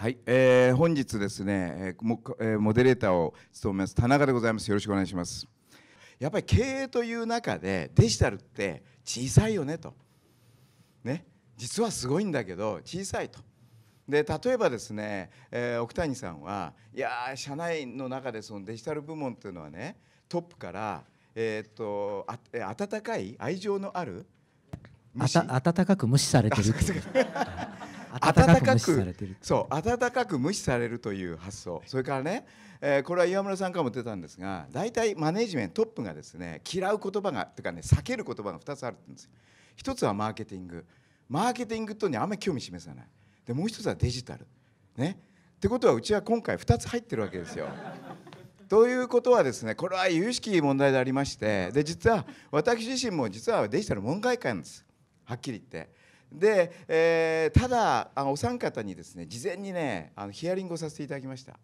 はい、本日ですね、モデレーターを務めます田中でございます。よろしくお願いします。やっぱり経営という中でデジタルって小さいよねと。ね、実はすごいんだけど小さいと。で例えばですね、奥谷さんはいや社内の中でそのデジタル部門っていうのはねトップから、温かい愛情のある温かく無視されてる。温かく無視されるという発想、それからね、これは岩村さんからも出たんですが、大体マネジメントトップがですね嫌う言葉がというかね避ける言葉が2つあるんですよ。1つはマーケティングとにあんまり興味示さない。でもう1つはデジタルね。ってことはうちは今回2つ入ってるわけですよ。ということはですね、これは由々しき問題でありまして、で実は私自身も実はデジタル問題会なんです、はっきり言って。でただお三方にですね事前にねヒアリングをさせていただきました。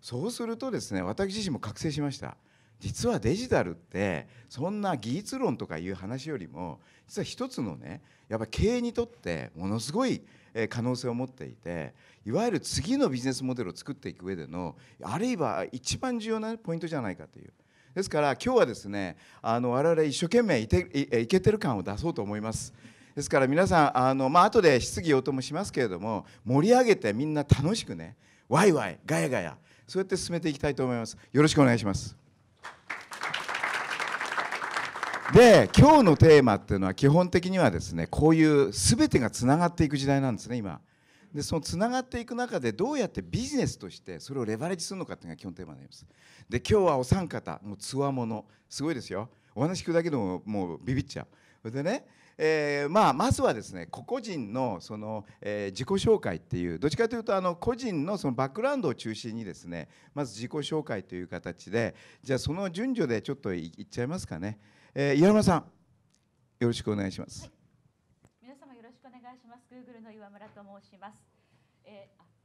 そうするとですね私自身も覚醒しました。実はデジタルってそんな技術論とかいう話よりも実は一つのねやっぱ経営にとってものすごい可能性を持っていて、いわゆる次のビジネスモデルを作っていく上でのあるいは一番重要なポイントじゃないかという。ですから今日はですね我々一生懸命イケてる感を出そうと思います。ですから皆さん後で質疑応答もしますけれども、盛り上げてみんな楽しくねワイワイガヤガヤそうやって進めていきたいと思います。よろしくお願いします。で今日のテーマっていうのは基本的にはですねこういう全てがつながっていく時代なんですね今。でそのつながっていく中でどうやってビジネスとしてそれをレバレッジするのかっていうのが基本テーマになります。で今日はお三方もうつわものすごいですよ。お話聞くだけでももうビビっちゃう。それでねまずはですね個々人のその自己紹介っていう、どっちかというと個人のそのバックグラウンドを中心にですねまず自己紹介という形で、じゃあその順序でちょっといっちゃいますかね。岩村さんよろしくお願いします。はい、皆様よろしくお願いします。Google の岩村と申します。入っ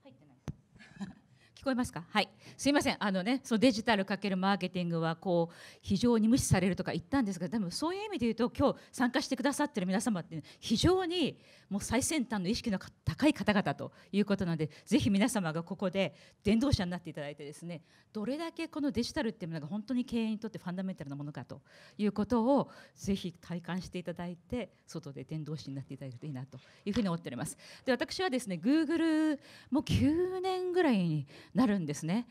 てない。聞こえますか。はい、すいません。そうデジタル×マーケティングはこう非常に無視されるとか言ったんですが、でもそういう意味で言うと今日参加してくださっている皆様って非常にもう最先端の意識の高い方々ということなので、ぜひ皆様がここで伝道者になっていただいてですね、どれだけこのデジタルっていうものが本当に経営にとってファンダメンタルなものかということをぜひ体感していただいて、外で伝道師になっていただけるといいなというふうに思っております。で私はですね Google も9年ぐらいになるんですね。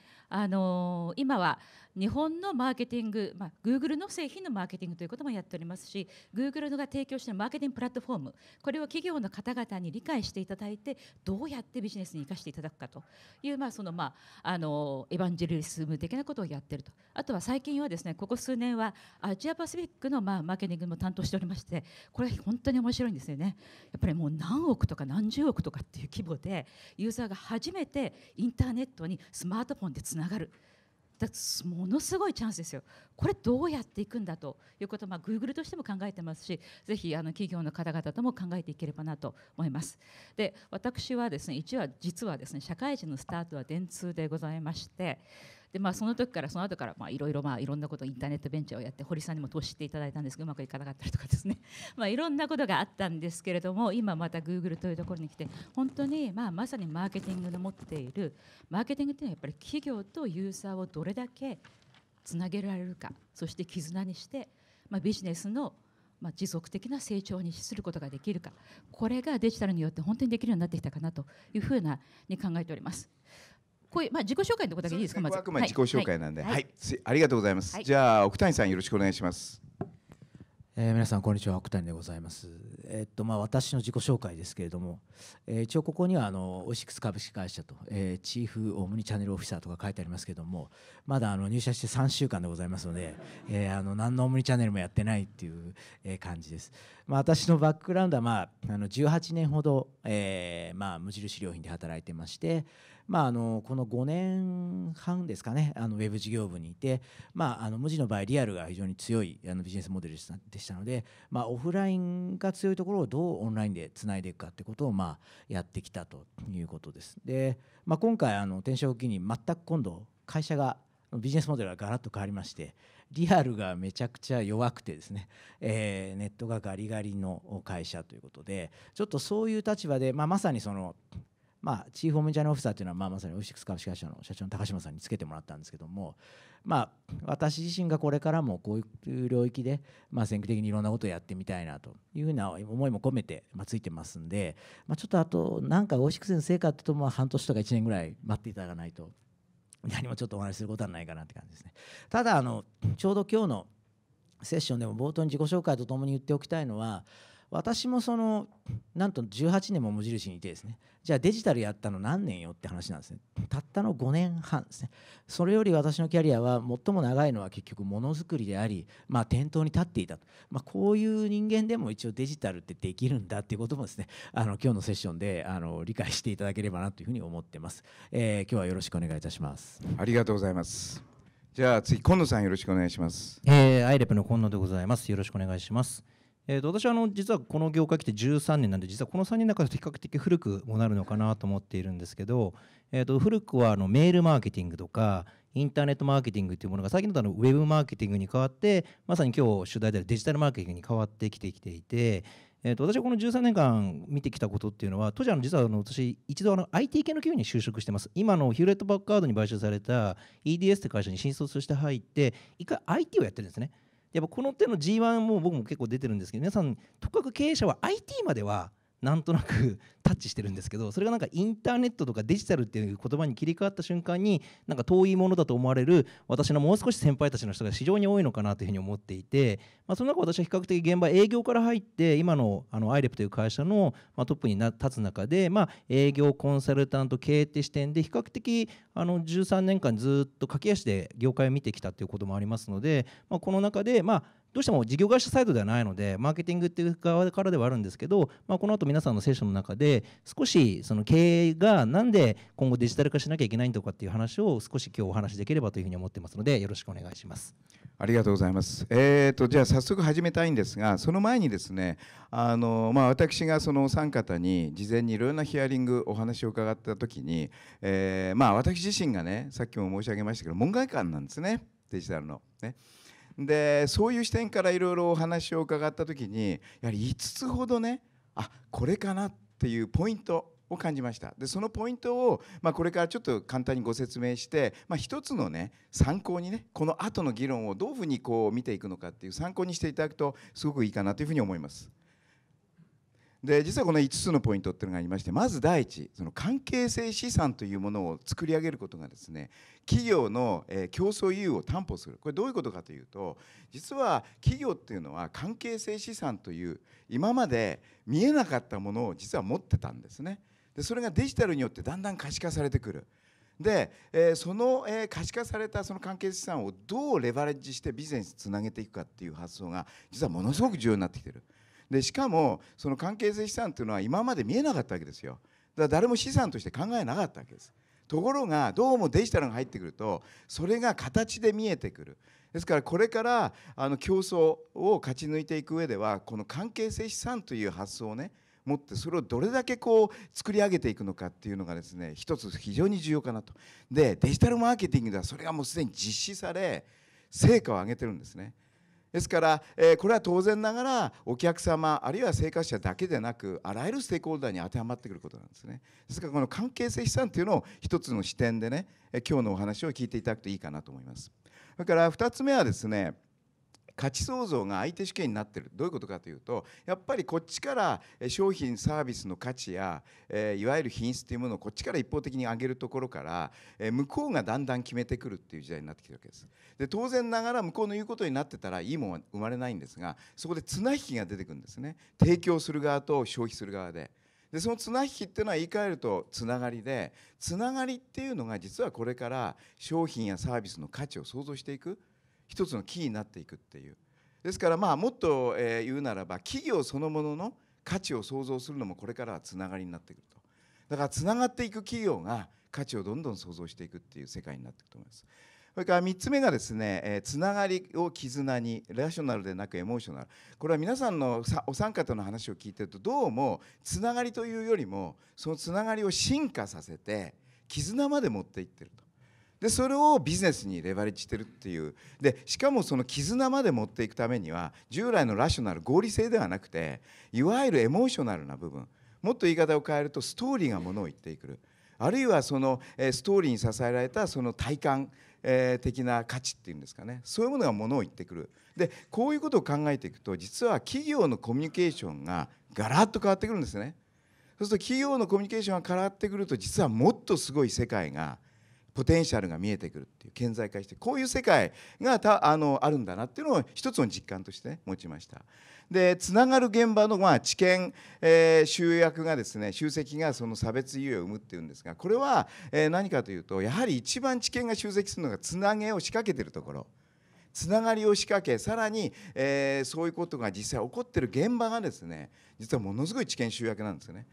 今は日本のマーケティング、Google の製品のマーケティングということもやっておりますし、 Google が提供しているマーケティングプラットフォーム、これを企業の方々に理解していただいてどうやってビジネスに生かしていただくかという、エヴァンジェリスム的なことをやっていると。あとは最近はですねここ数年はアジアパシフィックのマーケティングも担当しておりまして、これは本当に面白いんですよね。やっぱりもう何億とか何十億とかっていう規模でユーザーが初めてインターネットにスマートフォンでつながる、ものすごいチャンスですよ。これどうやっていくんだということを、Google としても考えてますし、ぜひ企業の方々とも考えていければなと思います。で私はですね実はですね社会人のスタートは電通でございまして、でその時からその後からいろんなこと、インターネットベンチャーをやって堀さんにも投資していただいたんですけどうまくいかなかったりとかですねいろんなことがあったんですけれども、今また Google というところに来て本当にまさにマーケティングの持っている、マーケティングというのはやっぱり企業とユーザーをどれだけつなげられるか、そして絆にしてビジネスの持続的な成長に資することができるか、これがデジタルによって本当にできるようになってきたかなというふうに考えております。こういう自己紹介のところだけでいいですか。まずあくまで自己紹介なんで、はい、ありがとうございます。はい、じゃあ奥谷さんよろしくお願いします。皆さんこんにちは、奥谷でございます。私の自己紹介ですけれども、一応ここにはオイシックス株式会社と、チーフオムニチャンネルオフィサーとか書いてありますけれども、まだ入社して3週間でございますので、何のオムニチャンネルもやってないっていう感じです。私のバックグラウンドは18年ほど無印良品で働いてまして。この5年半ですかね、ウェブ事業部にいて、無地の場合リアルが非常に強いビジネスモデルでしたので、オフラインが強いところをどうオンラインでつないでいくかということをやってきたということです。で、今回転職を機に全く今度会社がビジネスモデルがガラッと変わりまして、リアルがめちゃくちゃ弱くてですね、ネットがガリガリの会社ということで、ちょっとそういう立場で、まさにそのまあ、チーフ・オブ・チャンネル・オフィサーというのは、まあ、まさにオフィシックス株式会社の社長の高島さんにつけてもらったんですけども、まあ、私自身がこれからもこういう領域で、まあ、先駆的にいろんなことをやってみたいなというふうな思いも込めて、まあ、ついてますんで、まあ、ちょっとあとなんかオフィシックスの成果とも半年とか1年ぐらい待っていただかないと何もちょっとお話しすることはないかなって感じですね。ただちょうど今日のセッションでも冒頭に自己紹介とともに言っておきたいのは、私もなんと18年も無印にいてですね、じゃあデジタルやったの何年よって話なんですね。たったの5年半ですね。それより私のキャリアは最も長いのは結局ものづくりであり、まあ、店頭に立っていたと、まあ、こういう人間でも一応デジタルってできるんだっていうこともですね、今日のセッションで理解していただければなというふうに思ってます。今日はよろしくお願いいたします。ありがとうございます。じゃあ次、今野さんよろしくお願いします。アイレップの今野でございます。よろしくお願いします。私は実はこの業界来て13年なんで、実はこの3年の中で比較的古くもなるのかなと思っているんですけど、古くはメールマーケティングとかインターネットマーケティングというものが最近だとウェブマーケティングに変わって、まさに今日主題であるデジタルマーケティングに変わってきていて、私はこの13年間見てきたことっていうのは、当時実は私一度IT 系の企業に就職してます。今のヒューレット・パッカードに買収された EDS って会社に新卒して入って、一回 IT をやってるんですね。やっぱこの手の G1 も僕も結構出てるんですけど、皆さんとかく経営者は IT まではなんとなくタッチしてるんですけど、それがなんかインターネットとかデジタルっていう言葉に切り替わった瞬間に、なんか遠いものだと思われる私のもう少し先輩たちの人が非常に多いのかなというふうに思っていて、まあその中私は比較的現場営業から入って、今のアイレップという会社のトップに立つ中で、まあ営業コンサルタント経営って視点で比較的13年間ずっと駆け足で業界を見てきたということもありますので、まあこの中でどうしても事業会社サイドではないので、マーケティングっていう側からではあるんですけど、まあ、この後皆さんのセッションの中で少しその経営がなんで今後デジタル化しなきゃいけないのかっていう話を少し今日お話しできればというふうに思ってますので、よろしくお願いします。ありがとうございます。じゃあ早速始めたいんですが、その前にですね、まあ、私がそのお三方に事前にいろんなヒアリングお話を伺った時に、まあ、私自身がね、さっきも申し上げましたけど門外漢なんですね、デジタルのね。でそういう視点からいろいろお話を伺った時に、やはり5つほどね、あ、これかなっていうポイントを感じました。でそのポイントを、まあ、これからちょっと簡単にご説明して、まあ、一つのね参考にね、この後の議論をどういうふうにこう見ていくのかっていう参考にしていただくとすごくいいかなというふうに思います。で実はこの5つのポイントっていうのがありまして、まず第一、その関係性資産というものを作り上げることがですね、企業の競争優位を担保する。これどういうことかというと、実は企業っていうのは関係性資産という今まで見えなかったものを実は持ってたんですね。でそれがデジタルによってだんだん可視化されてくる。でその可視化されたその関係資産をどうレバレッジしてビジネスにつなげていくかっていう発想が実はものすごく重要になってきてる。でしかもその関係性資産というのは今まで見えなかったわけですよ。だから誰も資産として考えなかったわけです。ところがどうもデジタルが入ってくるとそれが形で見えてくる。ですからこれから競争を勝ち抜いていく上では、この関係性資産という発想をね持って、それをどれだけこう作り上げていくのかっていうのがですね、一つ非常に重要かなと。でデジタルマーケティングではそれがもうすでに実施され成果を上げてるんですね。ですから、これは当然ながらお客様あるいは生活者だけでなく、あらゆるステークホルダーに当てはまってくることなんですね。ですからこの関係性資産というのを一つの視点でね、今日のお話を聞いていただくといいかなと思います。だから2つ目はですね、価値創造が相手主権になっている。どういうことかというと、やっぱりこっちから商品サービスの価値やいわゆる品質というものをこっちから一方的に上げるところから向こうがだんだん決めてくるっていう時代になってきてるわけです。で当然ながら向こうの言うことになってたらいいものは生まれないんですが、そこで綱引きが出てくるんですね。提供する側と消費する側で。でその綱引きっていうのは言い換えるとつながりで、つながりっていうのが実はこれから商品やサービスの価値を創造していく一つのキーになっていくっていう。ですからまあもっと言うならば、企業そのものの価値を創造するのもこれからはつながりになってくると。だからつながっていく企業が価値をどんどん創造していくっていう世界になっていくと思います。それから3つ目がですね、つながりを絆に、ラショナルでなくエモーショナル。これは皆さんのお三方の話を聞いてると、どうもつながりというよりもそのつながりを進化させて絆まで持っていってると。でそれをビジネスにレバレッジしてるっていう。でしかもその絆まで持っていくためには、従来のラショナル合理性ではなくて、いわゆるエモーショナルな部分、もっと言い方を変えるとストーリーがものを言ってくる、あるいはそのストーリーに支えられたその体感的な価値っていうんですかね、そういうものがものを言ってくる。でこういうことを考えていくと、実は企業のコミュニケーションがガラッと変わってくるんですね。そうすると企業のコミュニケーションが変わってくると、実はもっとすごい世界が、ポテンシャルが見えてくるっていう、顕在化して、こういう世界があるんだなっていうのを一つの実感として、ね、持ちました。でつながる現場の知見、集約がですね、集積がその差別優位を生むっていうんですが、これは何かというと、やはり一番知見が集積するのがつなげを仕掛けてるところ。つながりを仕掛け、さらに、そういうことが実際起こってる現場がですね、実はものすごい知見集約なんですよね。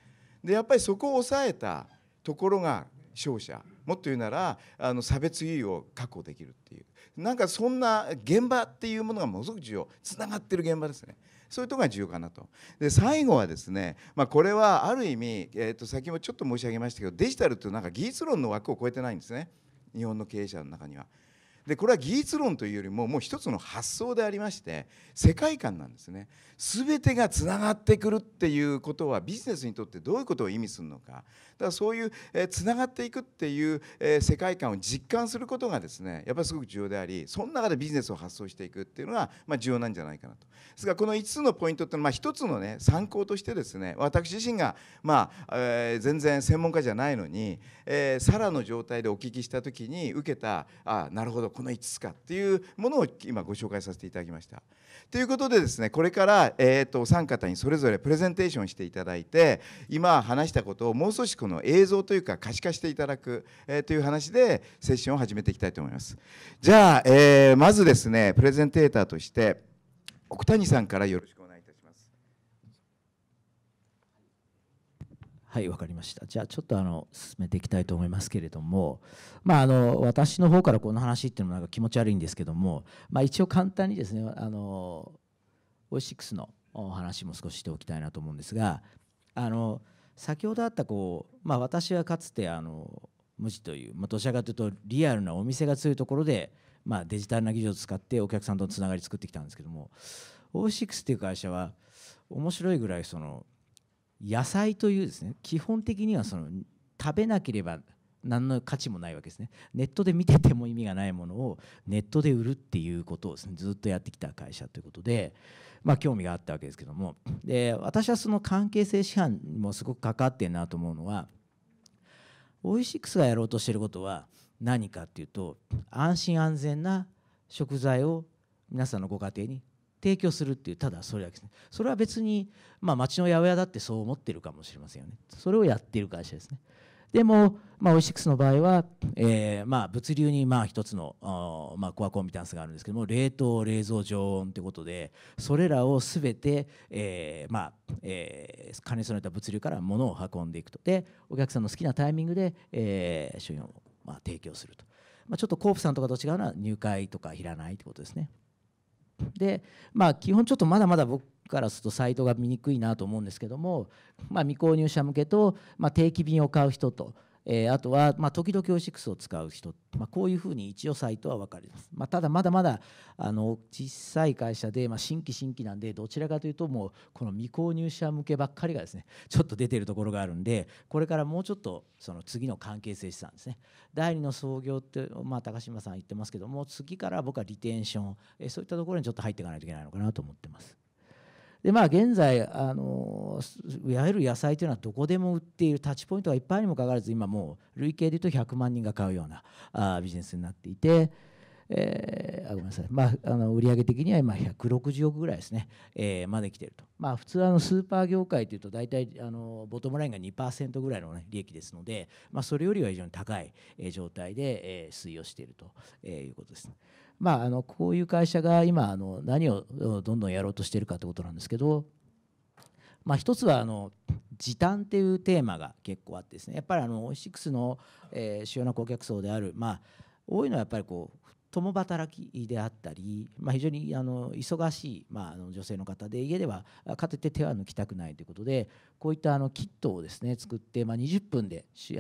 でやっぱりそこを抑えたところが勝者、もっと言うなら差別優位を確保できるっていう、なんかそんな現場っていうものがものすごく重要、つながってる現場ですね。そういうところが重要かなと。で最後はですね、これはある意味、先もちょっと申し上げましたけど、デジタルってなんか技術論の枠を超えてないんですね、日本の経営者の中には。でこれは技術論というよりも、もう一つの発想でありまして、世界観なんですね。全てがつながってくるっていうことはビジネスにとってどういうことを意味するのか、だからそういうつながっていくっていう世界観を実感することがですね、やっぱりすごく重要であり、その中でビジネスを発想していくっていうのが重要なんじゃないかなと。ですからこの5つのポイントっていうのは一つのね、参考としてですね、私自身が全然専門家じゃないのにさらの状態でお聞きした時に受けた、あ、なるほどこの5つかっていうものを今ご紹介させていただきました。ということでですね、これからお三方にそれぞれプレゼンテーションしていただいて、今話したことをもう少しこの映像というか可視化していただくという話でセッションを始めていきたいと思います。じゃあまずですね、プレゼンテーターとして奥谷さんからよろしくお願いいたします。はい、わかりました。じゃあちょっと進めていきたいと思いますけれども、私の方からこの話っていうのもなんか気持ち悪いんですけども、一応簡単にですね、オイシックスの話も少ししておきたいなと思うんですが、先ほどあった私はかつて無地という、どちらかというとリアルなお店が強いところで、デジタルな技術を使ってお客さんとのつながりを作ってきたんですけども、オイシックスっていう会社は面白いぐらい野菜というですね、基本的には食べなければ何の価値もないわけですね。ネットで見てても意味がないものをネットで売るっていうことをですね、ずっとやってきた会社ということで、興味があったわけですけども、で私はその関係性規範にもすごく関わってるなと思うのは、オイシックスがやろうとしてることは何かっていうと、安心安全な食材を皆さんのご家庭に提供するっていう、ただそれだけですね。それは別に町の八百屋だってそう思ってるかもしれませんよね。それをやっている会社ですね。でもオイシックスの場合は物流に一つのコアコンピタンスがあるんですけども、冷凍冷蔵常温ということで、それらを全て兼ね備えた物流から物を運んでいくと。でお客さんの好きなタイミングで商品を提供すると。ちょっとコープさんとかと違うのは入会とかいらないってことですね。で基本ちょっとまだまだ僕からするとサイトが見にくいなと思うんですけども、未購入者向けと定期便を買う人と、あとは時々オイシックスを使う人、こういうふうに一応サイトは分かります。ただまだまだ小さい会社で新規なんで、どちらかというともうこの未購入者向けばっかりがですね、ちょっと出てるところがあるんで、これからもうちょっとその次の関係性資産ですね、第二の創業って高島さん言ってますけども、次から僕はリテンション、そういったところにちょっと入っていかないといけないのかなと思ってます。で現在いわゆる野菜というのはどこでも売っている、タッチポイントがいっぱいにもかかわらず、今もう累計でいうと100万人が買うようなビジネスになっていて、ごめんなさい、売上的には今160億ぐらいですね、まで来ていると。普通スーパー業界というと大体ボトムラインが 2% ぐらいの、ね、利益ですので、それよりは非常に高い状態で、推移をしていると、いうことです。こういう会社が今何をどんどんやろうとしているかということなんですけど、一つは時短っていうテーマが結構あってですね、やっぱりオイシックスの主要な顧客層である、多いのはやっぱり共働きであったり、非常に忙しい女性の方で、家ではかといって手は抜きたくないということで、こういったキットをですね作って20分で試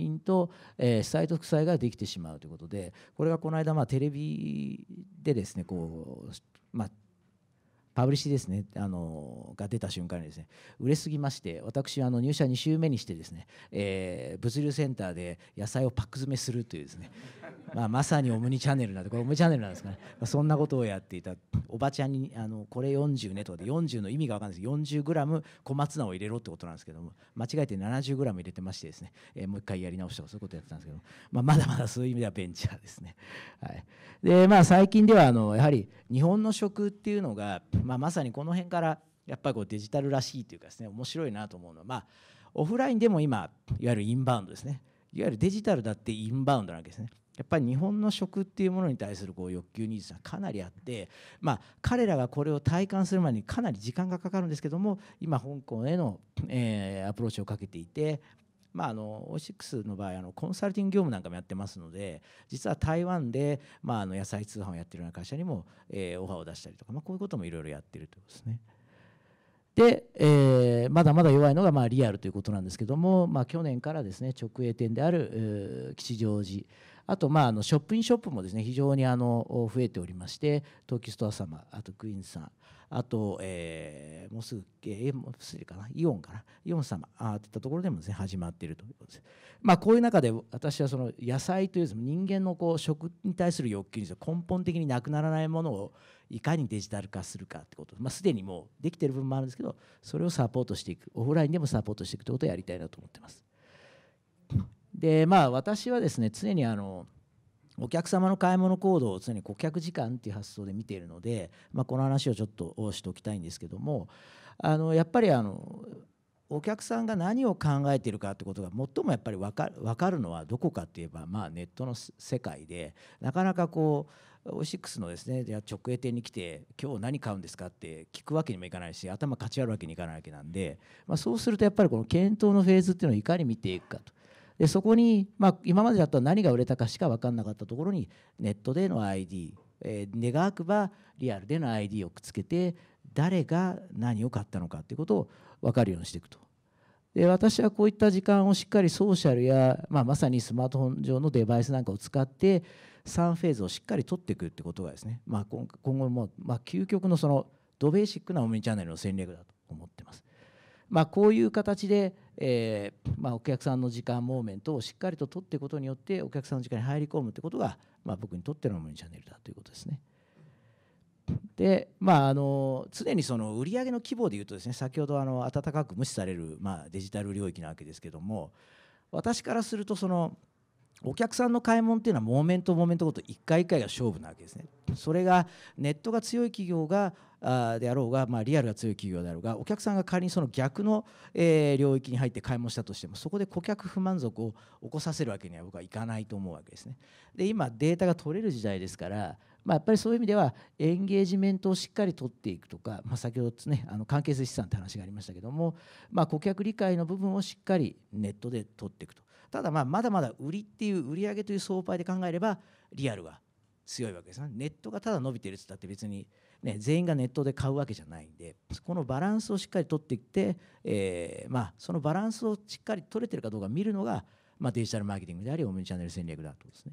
飲と主菜と副菜ができてしまうということで、これがこの間テレビでですねパブリッシュですね、が出た瞬間にですね、売れすぎまして、私入社2週目にしてですね、物流センターで野菜をパック詰めするというですねまさにオムニチャンネルなんで、これオムニチャンネルなんですかね、そんなことをやっていたおばちゃんにこれ40ねとかで、40の意味が分かんないですけど 40g 小松菜を入れろってことなんですけども、間違えて 70g 入れてましてですね、もう一回やり直したとかそういうことやってたんですけど、まだまだそういう意味ではベンチャーですね。はい、で最近ではやはり日本の食っていうのがまさにこの辺からやっぱりこうデジタルらしいというかですね、面白いなと思うのは、オフラインでも今いわゆるインバウンドですね、いわゆるデジタルだってインバウンドなわけですね。やっぱり日本の食っていうものに対するこう欲求ニーズはかなりあって、彼らがこれを体感する前にかなり時間がかかるんですけども、今香港へのアプローチをかけていて、オイシックスの場合コンサルティング業務なんかもやってますので、実は台湾で野菜通販をやってるような会社にもオファーを出したりとか、こういうこともいろいろやってるということですね。で、まだまだ弱いのがリアルということなんですけども、去年からですね、直営店である吉祥寺、あとショップインショップもですね、非常に増えておりまして、東急ストア様、あとクイーンさん、あと、もうすぐ、もうすぐかな、イオン様といったところでもですね、始まっているということです。こういう中で私はその野菜という人間のこう食に対する欲求に根本的になくならないものをいかにデジタル化するかってこと、すでにもうできている部分もあるんですけど、それをサポートしていく、オフラインでもサポートしていくということをやりたいなと思っています。で私はですね、常にお客様の買い物行動を常に顧客時間っていう発想で見ているので、この話をちょっとしておきたいんですけども、やっぱりお客さんが何を考えているかってことが最もやっぱり分かるのはどこかといえば、ネットの世界で、なかなかこうオイシックスのですね直営店に来て「今日何買うんですか?」って聞くわけにもいかないし、頭かち割るわけにいかないわけなんで、そうするとやっぱりこの検討のフェーズっていうのをいかに見ていくかと。でそこに、今までだったら何が売れたかしか分からなかったところに、ネットでの ID、願わくばリアルでの ID をくっつけて、誰が何を買ったのかということを分かるようにしていくと。で私はこういった時間をしっかりソーシャルや、まさにスマートフォン上のデバイスなんかを使って3フェーズをしっかり取っていくということがですね、今後も究極のそのドベーシックなオムニチャンネルの戦略だと思っています。こういう形でお客さんの時間モーメントをしっかりと取っていくことによって、お客さんの時間に入り込むということが、僕にとってのオムニチャンネルだということですね。で常にその売上の規模でいうとですね、先ほど温かく無視される、デジタル領域なわけですけども、私からするとそのお客さんの買い物っていうのはモーメントモーメントごと一回一回が勝負なわけですね。それがネットが強い企業がであろうが、リアルが強い企業であろうが、お客さんが仮にその逆の領域に入って買い物したとしても、そこで顧客不満足を起こさせるわけには僕はいかないと思うわけですね。で今データが取れる時代ですから、やっぱりそういう意味ではエンゲージメントをしっかり取っていくとか、先ほどですね関係性資産って話がありましたけども、顧客理解の部分をしっかりネットで取っていくと。ただまだまだ売りっていう売上という相場で考えればリアルが強いわけですね。ネットがただ伸びてるって言ったって別にね、全員がネットで買うわけじゃないんで、このバランスをしっかり取っていって、そのバランスをしっかり取れてるかどうか見るのが、デジタルマーケティングでありオムニチャンネル戦略だとですね。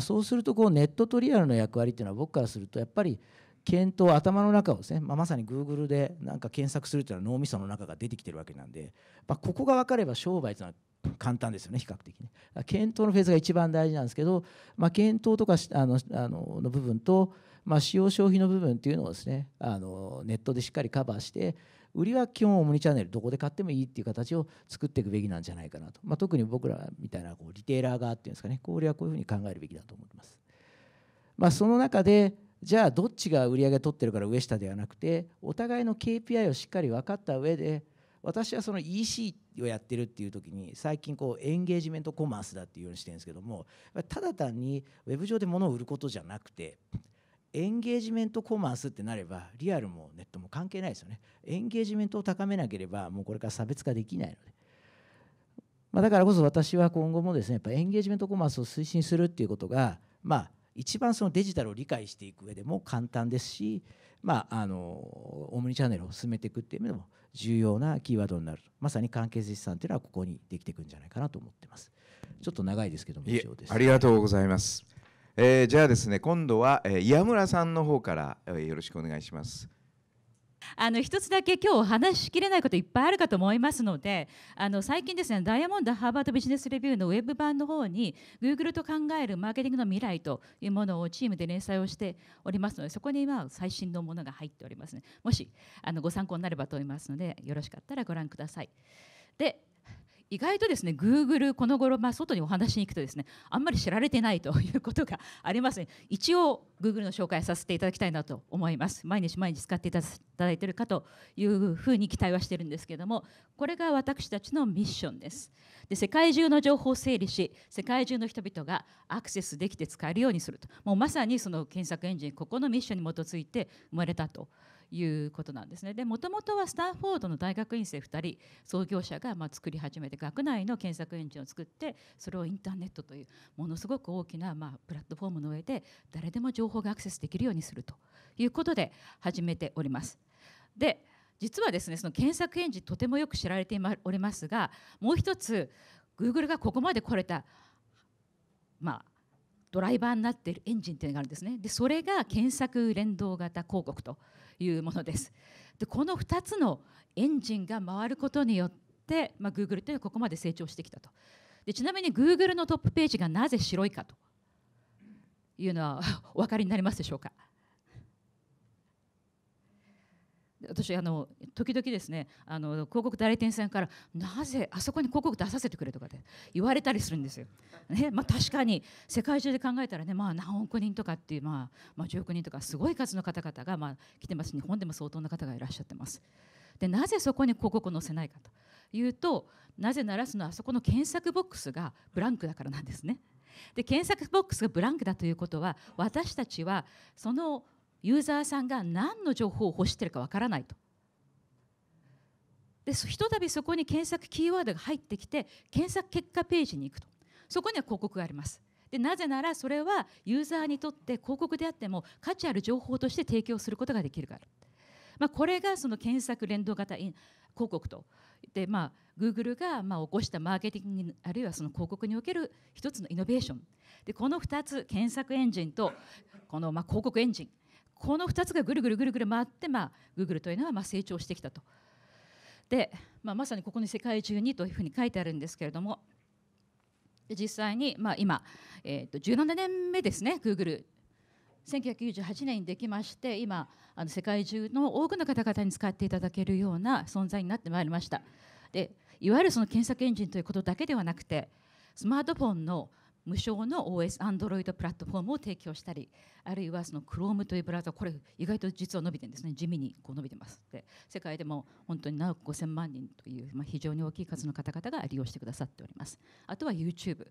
そうするとこうネットとリアルの役割っていうのは、僕からするとやっぱり検討、頭の中をですね、まさに Google でなんか検索するというのは脳みその中が出てきてるわけなんで、ここが分かれば商売というのは簡単ですよね、比較的ね。検討のフェーズが一番大事なんですけど、検討とかの部分と、使用消費の部分っていうのをですね、ネットでしっかりカバーして、売りは基本オムニチャンネルどこで買ってもいいっていう形を作っていくべきなんじゃないかなと、特に僕らみたいなこうリテーラー側っていうんですかね、これはこういうふうに考えるべきだと思ってます。その中でじゃあどっちが売り上げ取ってるから上下ではなくて、お互いの KPI をしっかり分かった上で、私はその EC をやってるっていう時に、最近こうエンゲージメントコマースだっていうようにしてるんですけども、ただ単にウェブ上で物を売ることじゃなくて、エンゲージメントコマースってなればリアルもネットも関係ないですよね。エンゲージメントを高めなければもうこれから差別化できないので、だからこそ私は今後もですね、やっぱエンゲージメントコマースを推進するっていうことが、一番そのデジタルを理解していく上でも簡単ですし、オムニチャンネルを進めていくっていうのも重要なキーワードになると、まさに関係性資産というのはここにできていくんじゃないかなと思ってます。ちょっと長いですけども以上です。ありがとうございます。じゃあですね、今度は岩村さんの方からよろしくお願いします。一つだけ今日お話しきれないこといっぱいあるかと思いますので、最近ですね、ダイヤモンドハーバードビジネスレビューのウェブ版の方に Google と考えるマーケティングの未来というものをチームで連載をしておりますので、そこに今最新のものが入っておりますね。もしご参考になればと思いますので、よろしかったらご覧ください。で、意外とですね、Google この頃、外にお話しに行くとですね、あんまり知られてないということがありますね。一応 Google の紹介させていただきたいなと思います。毎日毎日使っていただいているかというふうに期待はしているんですけれども、これが私たちのミッションです。で、世界中の情報を整理し、世界中の人々がアクセスできて使えるようにすると、もうまさにその検索エンジン、ここのミッションに基づいて生まれたということなんですね。で、もともとはスタンフォードの大学院生2人創業者が作り始めて、学内の検索エンジンを作って、それをインターネットというものすごく大きなプラットフォームの上で誰でも情報がアクセスできるようにするということで始めております。で、実はですね、その検索エンジンとてもよく知られておりますが、もう一つ Google がここまで来れたドライバーになっているエンジンというのがあるんですね。で、それが検索連動型広告というものです。で、この2つのエンジンが回ることによって、Google というのはここまで成長してきたと。で、ちなみに Google のトップページがなぜ白いかというのはお分かりになりますでしょうか。私時々ですね、広告代理店さんからなぜあそこに広告出させてくれとかで言われたりするんですよ。ね、確かに世界中で考えたらね、何億人とかっていう、10億人とかすごい数の方々が来てます。日本でも相当な方がいらっしゃってます。で、なぜそこに広告を載せないかというと、なぜならそのあそこの検索ボックスがブランクだからなんですね。で、検索ボックスがブランクだということは、私たちはそのユーザーさんが何の情報を欲しているかわからないと。で、ひとたびそこに検索キーワードが入ってきて、検索結果ページに行くと、そこには広告があります。で、なぜならそれはユーザーにとって広告であっても価値ある情報として提供することができるから。これがその検索連動型広告と。で、Google が起こしたマーケティング、あるいはその広告における一つのイノベーション。で、この2つ、検索エンジンとこの広告エンジン。この2つがぐるぐる回って、Google というのは成長してきたと。で、まさにここに世界中にというふうに書いてあるんですけれども、で、実際に今、17年目ですね、Google。1998年にできまして、今世界中の多くの方々に使っていただけるような存在になってまいりました。で、いわゆるその検索エンジンということだけではなくて、スマートフォンの無償の OS、Android プラットフォームを提供したり、あるいはその Chrome というブラウザ、これ意外と実は伸びてるんですね。地味に伸びてます。で、世界でも本当に7億5000万人という、非常に大きい数の方々が利用してくださっております。あとは YouTube、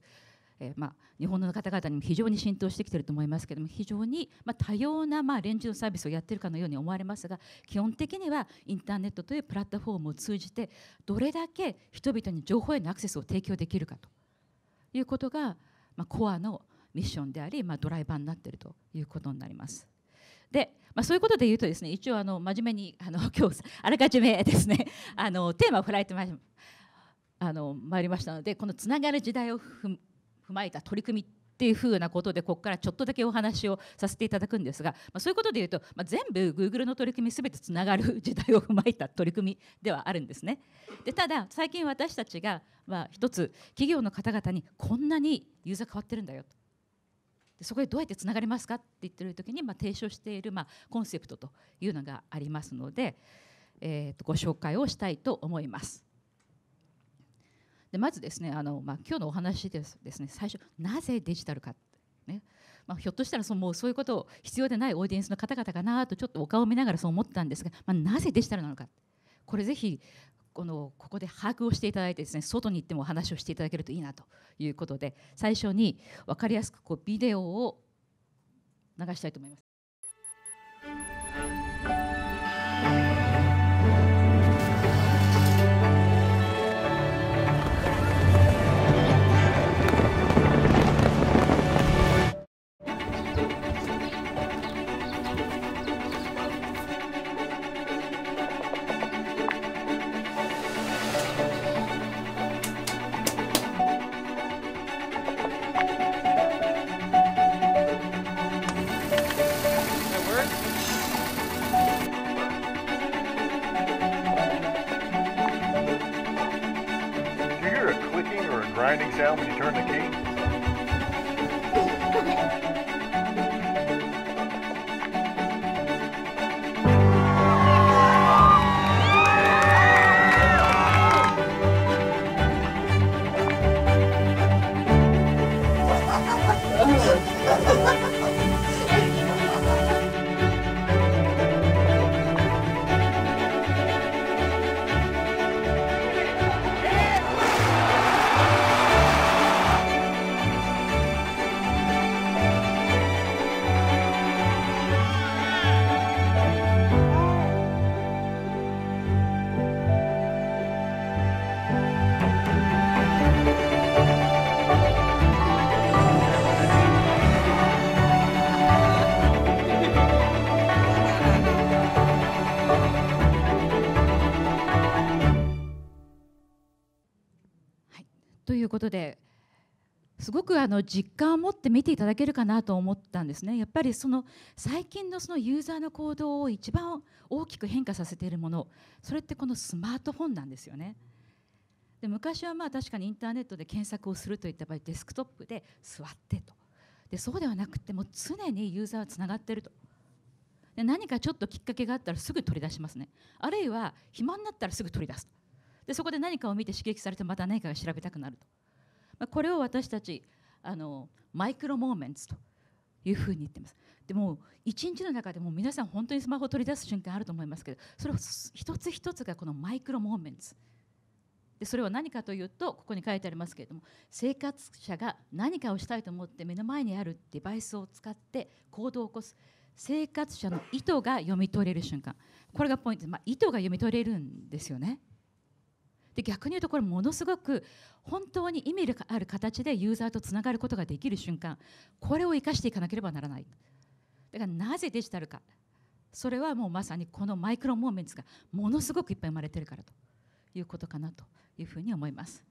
日本の方々にも非常に浸透してきていると思いますけれども、非常に多様なレンジのサービスをやっているかのように思われますが、基本的にはインターネットというプラットフォームを通じて、どれだけ人々に情報へのアクセスを提供できるかということがコアのミッションであり、ドライバーになっているということになります。で、そういうことで言うとですね、一応真面目に今日あらかじめですね、テーマを振られてまいりましたので、このつながる時代を踏まえた取り組みっていうふうなことで、ここからちょっとだけお話をさせていただくんですが、そういうことで言うと、全部 Google の取り組みすべてつながる時代を踏まえた取り組みではあるんですね。で、ただ最近私たちが一つ企業の方々に、こんなにユーザー変わってるんだよと、そこでどうやってつながりますかって言ってる時に提唱しているコンセプトというのがありますので、ご紹介をしたいと思います。で、まずですね、今日のお話ですね、最初なぜデジタルか、ね、ひょっとしたらもうそういうことを必要でないオーディエンスの方々かなと、ちょっとお顔を見ながらそう思ったんですが、なぜデジタルなのか、これぜひここで把握をしていただいてですね、外に行ってもお話をしていただけるといいなということで、最初に分かりやすくビデオを流したいと思います。grinding sound when you turn the key?ですごく実感を持って見ていただけるかなと思ったんですね。やっぱり最近のユーザーの行動を一番大きく変化させているもの、それってこのスマートフォンなんですよね。で、昔はまあ確かにインターネットで検索をするといった場合、デスクトップで座ってと。で、そうではなくてもう常にユーザーはつながっていると。で、何かちょっときっかけがあったらすぐ取り出しますね。あるいは暇になったらすぐ取り出す。で、そこで何かを見て刺激されてまた何かが調べたくなると。これを私たちマイクロモーメンツというふうに言ってます。でも一日の中でも皆さん本当にスマホを取り出す瞬間あると思いますけど、それを一つ一つがこのマイクロモーメンツで、それは何かというと、ここに書いてありますけれども、生活者が何かをしたいと思って目の前にあるデバイスを使って行動を起こす、生活者の意図が読み取れる瞬間、これがポイントです。意図が読み取れるんですよね。で、逆に言うと、これものすごく本当に意味がある形でユーザーとつながることができる瞬間、これを生かしていかなければならない。だからなぜデジタルか、それはもうまさにこのマイクロモーメンツがものすごくいっぱい生まれてるからということかなというふうに思います。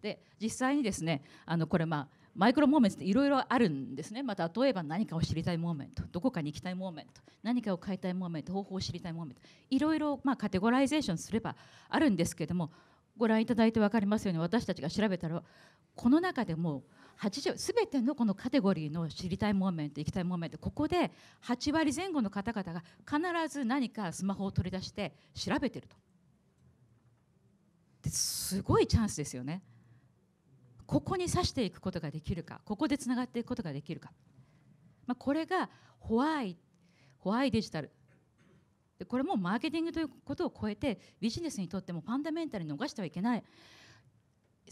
で、実際にですね、これマイクロモーメンツっていろいろあるんですね。また例えば何かを知りたいモーメント、どこかに行きたいモーメント、何かを変えたいモーメント、方法を知りたいモーメント、いろいろカテゴライゼーションすればあるんですけれども、ご覧いただいて分かりますように、私たちが調べたらこの中でも全てのこのカテゴリーの知りたいモーメント、行きたいモーメント、ここで8割前後の方々が必ず何かスマホを取り出して調べてると。ですごいチャンスですよね。ここに指していくことができるか、ここでつながっていくことができるか、これがホワイデジタル。これもマーケティングということを超えて、ビジネスにとってもファンダメンタルに逃してはいけない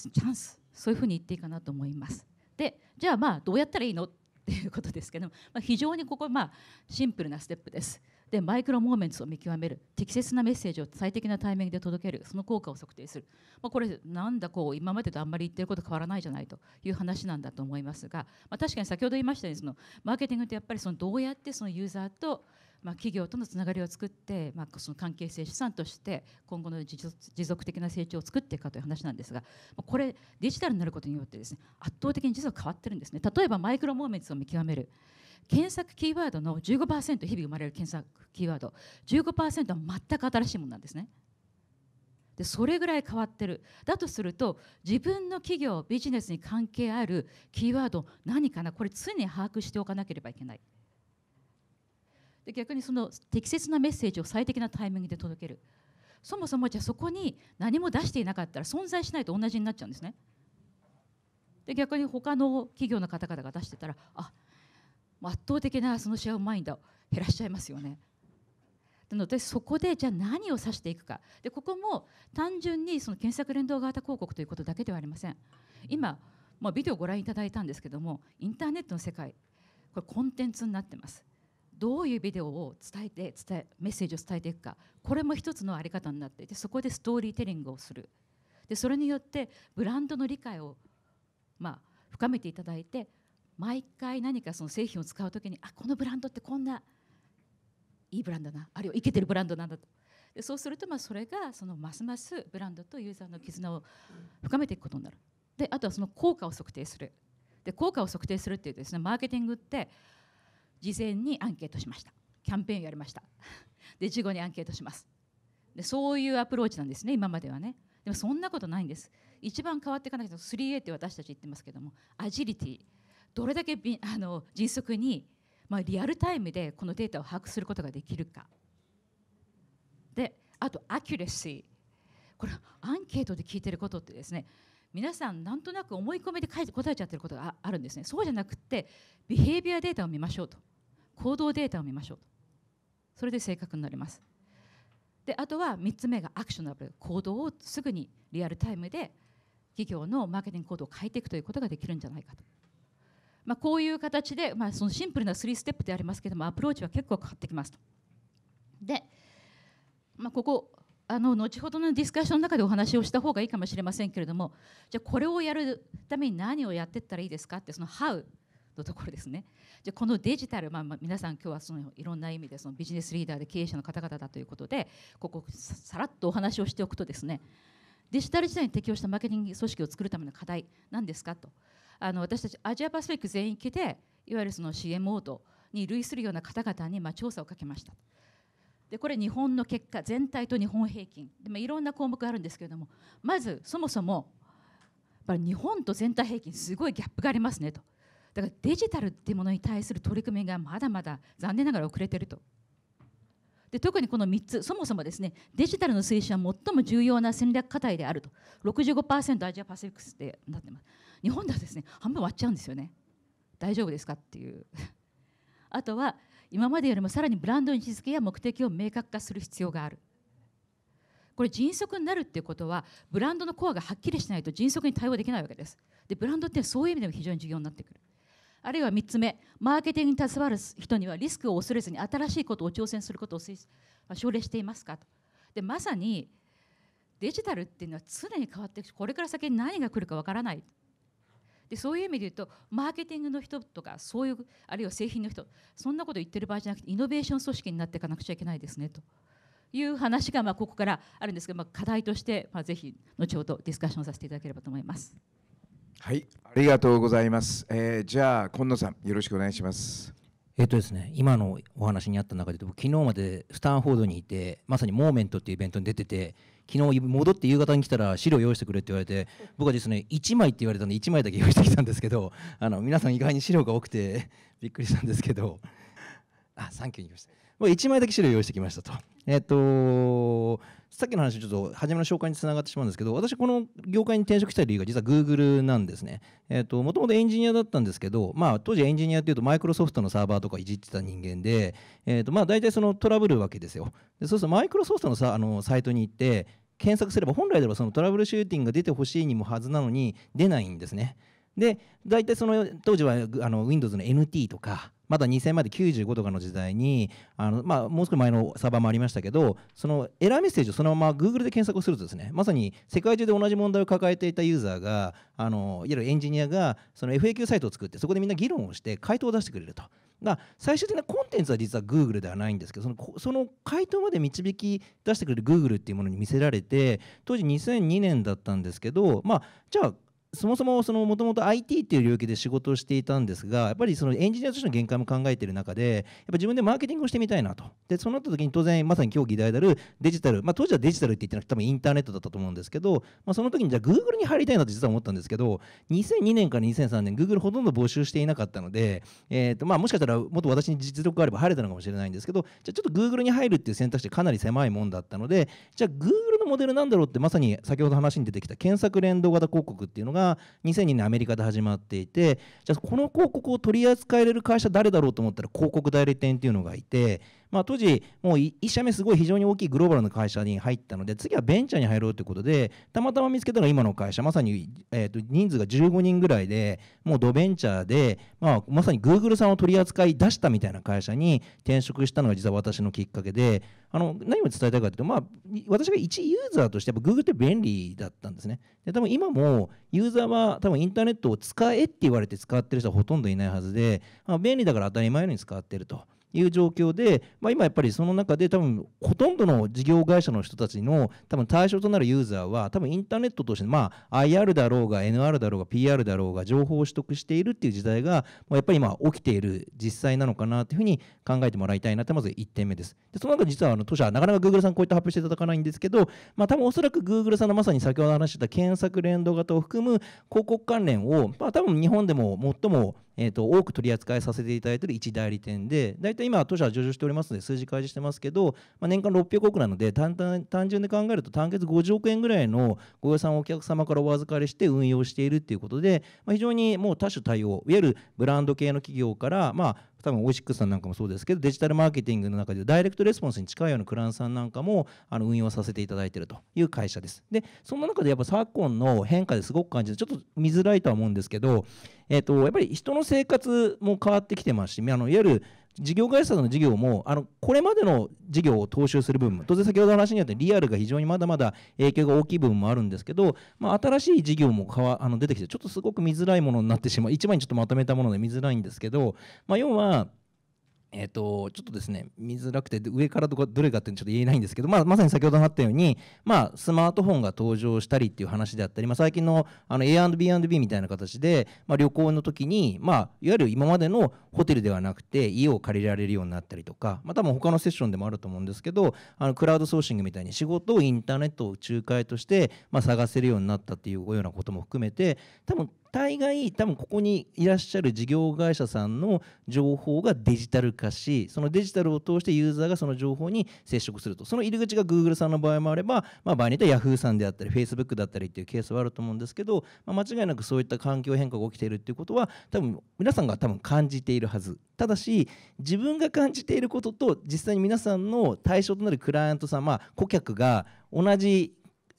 チャンス、そういうふうに言っていいかなと思います。で、じゃあどうやったらいいのっていうことですけども、非常にここシンプルなステップです。で、マイクロモーメンツを見極める、適切なメッセージを最適なタイミングで届ける、その効果を測定する、これなんだこう今までとあんまり言ってること変わらないじゃないという話なんだと思いますが、確かに先ほど言いましたように、マーケティングってやっぱりどうやってユーザーと企業とのつながりを作って、関係性資産として今後の持続的な成長を作っていくかという話なんですが、これデジタルになることによってですね、圧倒的に実は変わってるんですね。例えばマイクロモーメンツを見極める、検索キーワードの 15%、 日々生まれる検索キーワード 15% は全く新しいものなんですね。で、それぐらい変わってる。だとすると、自分の企業ビジネスに関係あるキーワード何かな、これ常に把握しておかなければいけない。で、逆に適切なメッセージを最適なタイミングで届ける。そもそもじゃあそこに何も出していなかったら存在しないと同じになっちゃうんですね。で、逆に他の企業の方々が出してたら、圧倒的なシェアマインドを減らしちゃいますよね。なので、そこでじゃあ何を指していくか。で、ここも単純に検索連動型広告ということだけではありません。今、ビデオをご覧いただいたんですけども、インターネットの世界、これコンテンツになってます。どういうビデオをメッセージを伝えていくか、これも一つのあり方になっていて、そこでストーリーテリングをする。で、それによってブランドの理解を深めていただいて、毎回何か製品を使うときに、このブランドってこんないいブランドだな、あるいはイケてるブランドなんだと。で、そうするとそれがますますブランドとユーザーの絆を深めていくことになる。で、あとは効果を測定する。で、効果を測定するっていうとですね、マーケティングって事前にアンケートしました。キャンペーンやりました。で、事後にアンケートします。で、そういうアプローチなんですね、今まではね。でもそんなことないんです。一番変わっていかなきゃいけない 3A って私たち言ってますけども、アジリティ、どれだけ迅速に、リアルタイムでこのデータを把握することができるか。で、あとアキュレシー、これアンケートで聞いてることってですね、皆さんなんとなく思い込みで書いて答えちゃってることがあるんですね。そうじゃなくて、ビヘイビアデータを見ましょうと、行動データを見ましょうと、それで正確になります。で、あとは3つ目がアクショナブル、行動をすぐにリアルタイムで企業のマーケティング行動を変えていくということができるんじゃないかと、こういう形で、そのシンプルな3ステップでありますけれども、アプローチは結構変わってきますと。で、ここ後ほどのディスカッションの中でお話をした方がいいかもしれませんけれども、じゃあこれをやるために何をやっていったらいいですかって、その How のところですね。じゃあこのデジタル、皆さん今日はそのいろんな意味でそのビジネスリーダーで経営者の方々だということで、ここさらっとお話をしておくとですね、デジタル時代に適応したマーケティング組織を作るための課題なんですかと、私たちアジアパシフィック全域でいわゆるその CMO に類するような方々に調査をかけました。でこれ日本の結果全体と日本平均で、いろんな項目があるんですけれども、まずそもそも日本と全体平均すごいギャップがありますねと。だからデジタルっていうものに対する取り組みがまだまだ残念ながら遅れていると。で特にこの3つ、そもそもですね、デジタルの推進は最も重要な戦略課題であると 65% アジアパシフィックスでなってます。日本ではですね、半分割っちゃうんですよね。大丈夫ですかっていうあとは今までよりもさらにブランドの位置づけや目的を明確化する必要がある。これ迅速になるっていうことは、ブランドのコアがはっきりしないと迅速に対応できないわけです。でブランドってそういう意味でも非常に重要になってくる。あるいは3つ目、マーケティングに携わる人にはリスクを恐れずに新しいことを挑戦することを奨励していますかと。でまさにデジタルっていうのは常に変わっていくし、これから先に何が来るかわからない。でそういう意味で言うと、マーケティングの人とか、そういうあるいは製品の人、そんなこと言ってる場合じゃなくて、イノベーション組織になっていかなくちゃいけないですねという話がここからあるんですけど、課題としてぜひ後ほどディスカッションさせていただければと思います。はい、ありがとうございます。じゃあ今野さん、よろしくお願いします。ですね、今のお話にあった中で、昨日までスタンフォードにいて、まさにモーメントっていうイベントに出てて、昨日戻って夕方に来たら資料用意してくれって言われて、僕はですね1枚って言われたんで1枚だけ用意してきたんですけど、皆さん意外に資料が多くてびっくりしたんですけど、サンキューに来ました。1枚だけ資料用意してきましたと。さっきの話、ちょっと初めの紹介につながってしまうんですけど、私この業界に転職した理由が実は Google なんですね。もともとエンジニアだったんですけど、当時エンジニアっていうとマイクロソフトのサーバーとかいじってた人間で、大体そのトラブルわけですよ。でそうするとマイクロソフトのサイトに行って検索すれば、本来ではそのトラブルシューティングが出てほしいにもはずなのに出ないんですね。で大体その当時はWindows の NT とか、まだ2000まで95とかの時代にもう少し前のサーバーもありましたけど、そのエラーメッセージをそのまま Google で検索をするとですね、まさに世界中で同じ問題を抱えていたユーザーが、いわゆるエンジニアがその FAQ サイトを作って、そこでみんな議論をして回答を出してくれると。最終的なコンテンツは実は Google ではないんですけど、その回答まで導き出してくれる Google っていうものに見せられて、当時2002年だったんですけど、じゃあそもそももともと IT っていう領域で仕事をしていたんですが、やっぱりそのエンジニアとしての限界も考えている中で、やっぱ自分でマーケティングをしてみたいなと。でそうなった時に当然まさに今日議題であるデジタル、当時はデジタルって言ってなくて多分インターネットだったと思うんですけど、その時にじゃあ Google に入りたいなと実は思ったんですけど、2002年から2003年 Google ほとんど募集していなかったので、もしかしたらもっと私に実力があれば入れたのかもしれないんですけど、じゃあちょっと Google に入るっていう選択肢かなり狭いもんだったので、じゃあ Google のモデルなんだろうって、まさに先ほど話に出てきた検索連動型広告っていうのが2002年アメリカで始まっていて、じゃあこの広告を取り扱えれる会社誰だろうと思ったら、広告代理店っていうのがいて、当時もう1社目すごい非常に大きいグローバルな会社に入ったので、次はベンチャーに入ろうということで、たまたま見つけたのが今の会社、まさに人数が15人ぐらいで、もうドベンチャーで、まさに Google さんを取り扱い出したみたいな会社に転職したのが実は私のきっかけで、何を伝えたいかというと、私が一ユーザーとしてやっぱ Google って便利だったんですね。で多分今もユーザーは多分インターネットを使えって言われて使ってる人はほとんどいないはずで、便利だから当たり前のように使ってると。いう状況で、今やっぱりその中で多分ほとんどの事業会社の人たちの多分対象となるユーザーは多分インターネットとしてIR だろうが NR だろうが PR だろうが情報を取得しているっていう時代がやっぱり今起きている実際なのかなというふうに考えてもらいたいなってまず1点目です。でその中で実は当社はなかなか Google さんこういった発表していただかないんですけど、多分おそらく Google さんのまさに先ほど話してた検索連動型を含む広告関連を多分日本でも最も多く取り扱いさせていただいている一代理店で、大体今当社は上場しておりますので数字開示してますけど、年間600億なので単純で考えると単月50億円ぐらいのご予算をお客様からお預かりして運用しているということで、非常にもう多種多様、いわゆるブランド系の企業から多分オイシックスさんなんかもそうですけどデジタルマーケティングの中でダイレクトレスポンスに近いようなクライアントさんなんかも運用させていただいているという会社です。でそんな中でやっぱ昨今の変化ですごく感じて、ちょっと見づらいとは思うんですけど、やっぱり人の生活も変わってきてますし、いわゆる事業会社の事業もこれまでの事業を踏襲する部分、当然先ほどの話にあったリアルが非常にまだまだ影響が大きい部分もあるんですけど、新しい事業も出てきて、ちょっとすごく見づらいものになってしまう、一枚にちょっとまとめたもので見づらいんですけど、要はちょっとですね見づらくて上からどれかってちょっと言えないんですけど、まさに先ほどあったように、スマートフォンが登場したりっていう話であったり、最近のA&B みたいな形で、旅行の時に、いわゆる今までのホテルではなくて家を借りられるようになったりとか、多分他のセッションでもあると思うんですけど、クラウドソーシングみたいに仕事をインターネットを仲介として、探せるようになったっていうようなことも含めて、大概ここにいらっしゃる事業会社さんの情報がデジタル化し、そのデジタルを通してユーザーがその情報に接触すると、その入り口が Google さんの場合もあれば、場合によっては Yahoo さんであったり Facebook だったりっていうケースはあると思うんですけど、間違いなくそういった環境変化が起きているっていうことは皆さんが感じているはず。ただし自分が感じていることと実際に皆さんの対象となるクライアントさん、顧客が同じ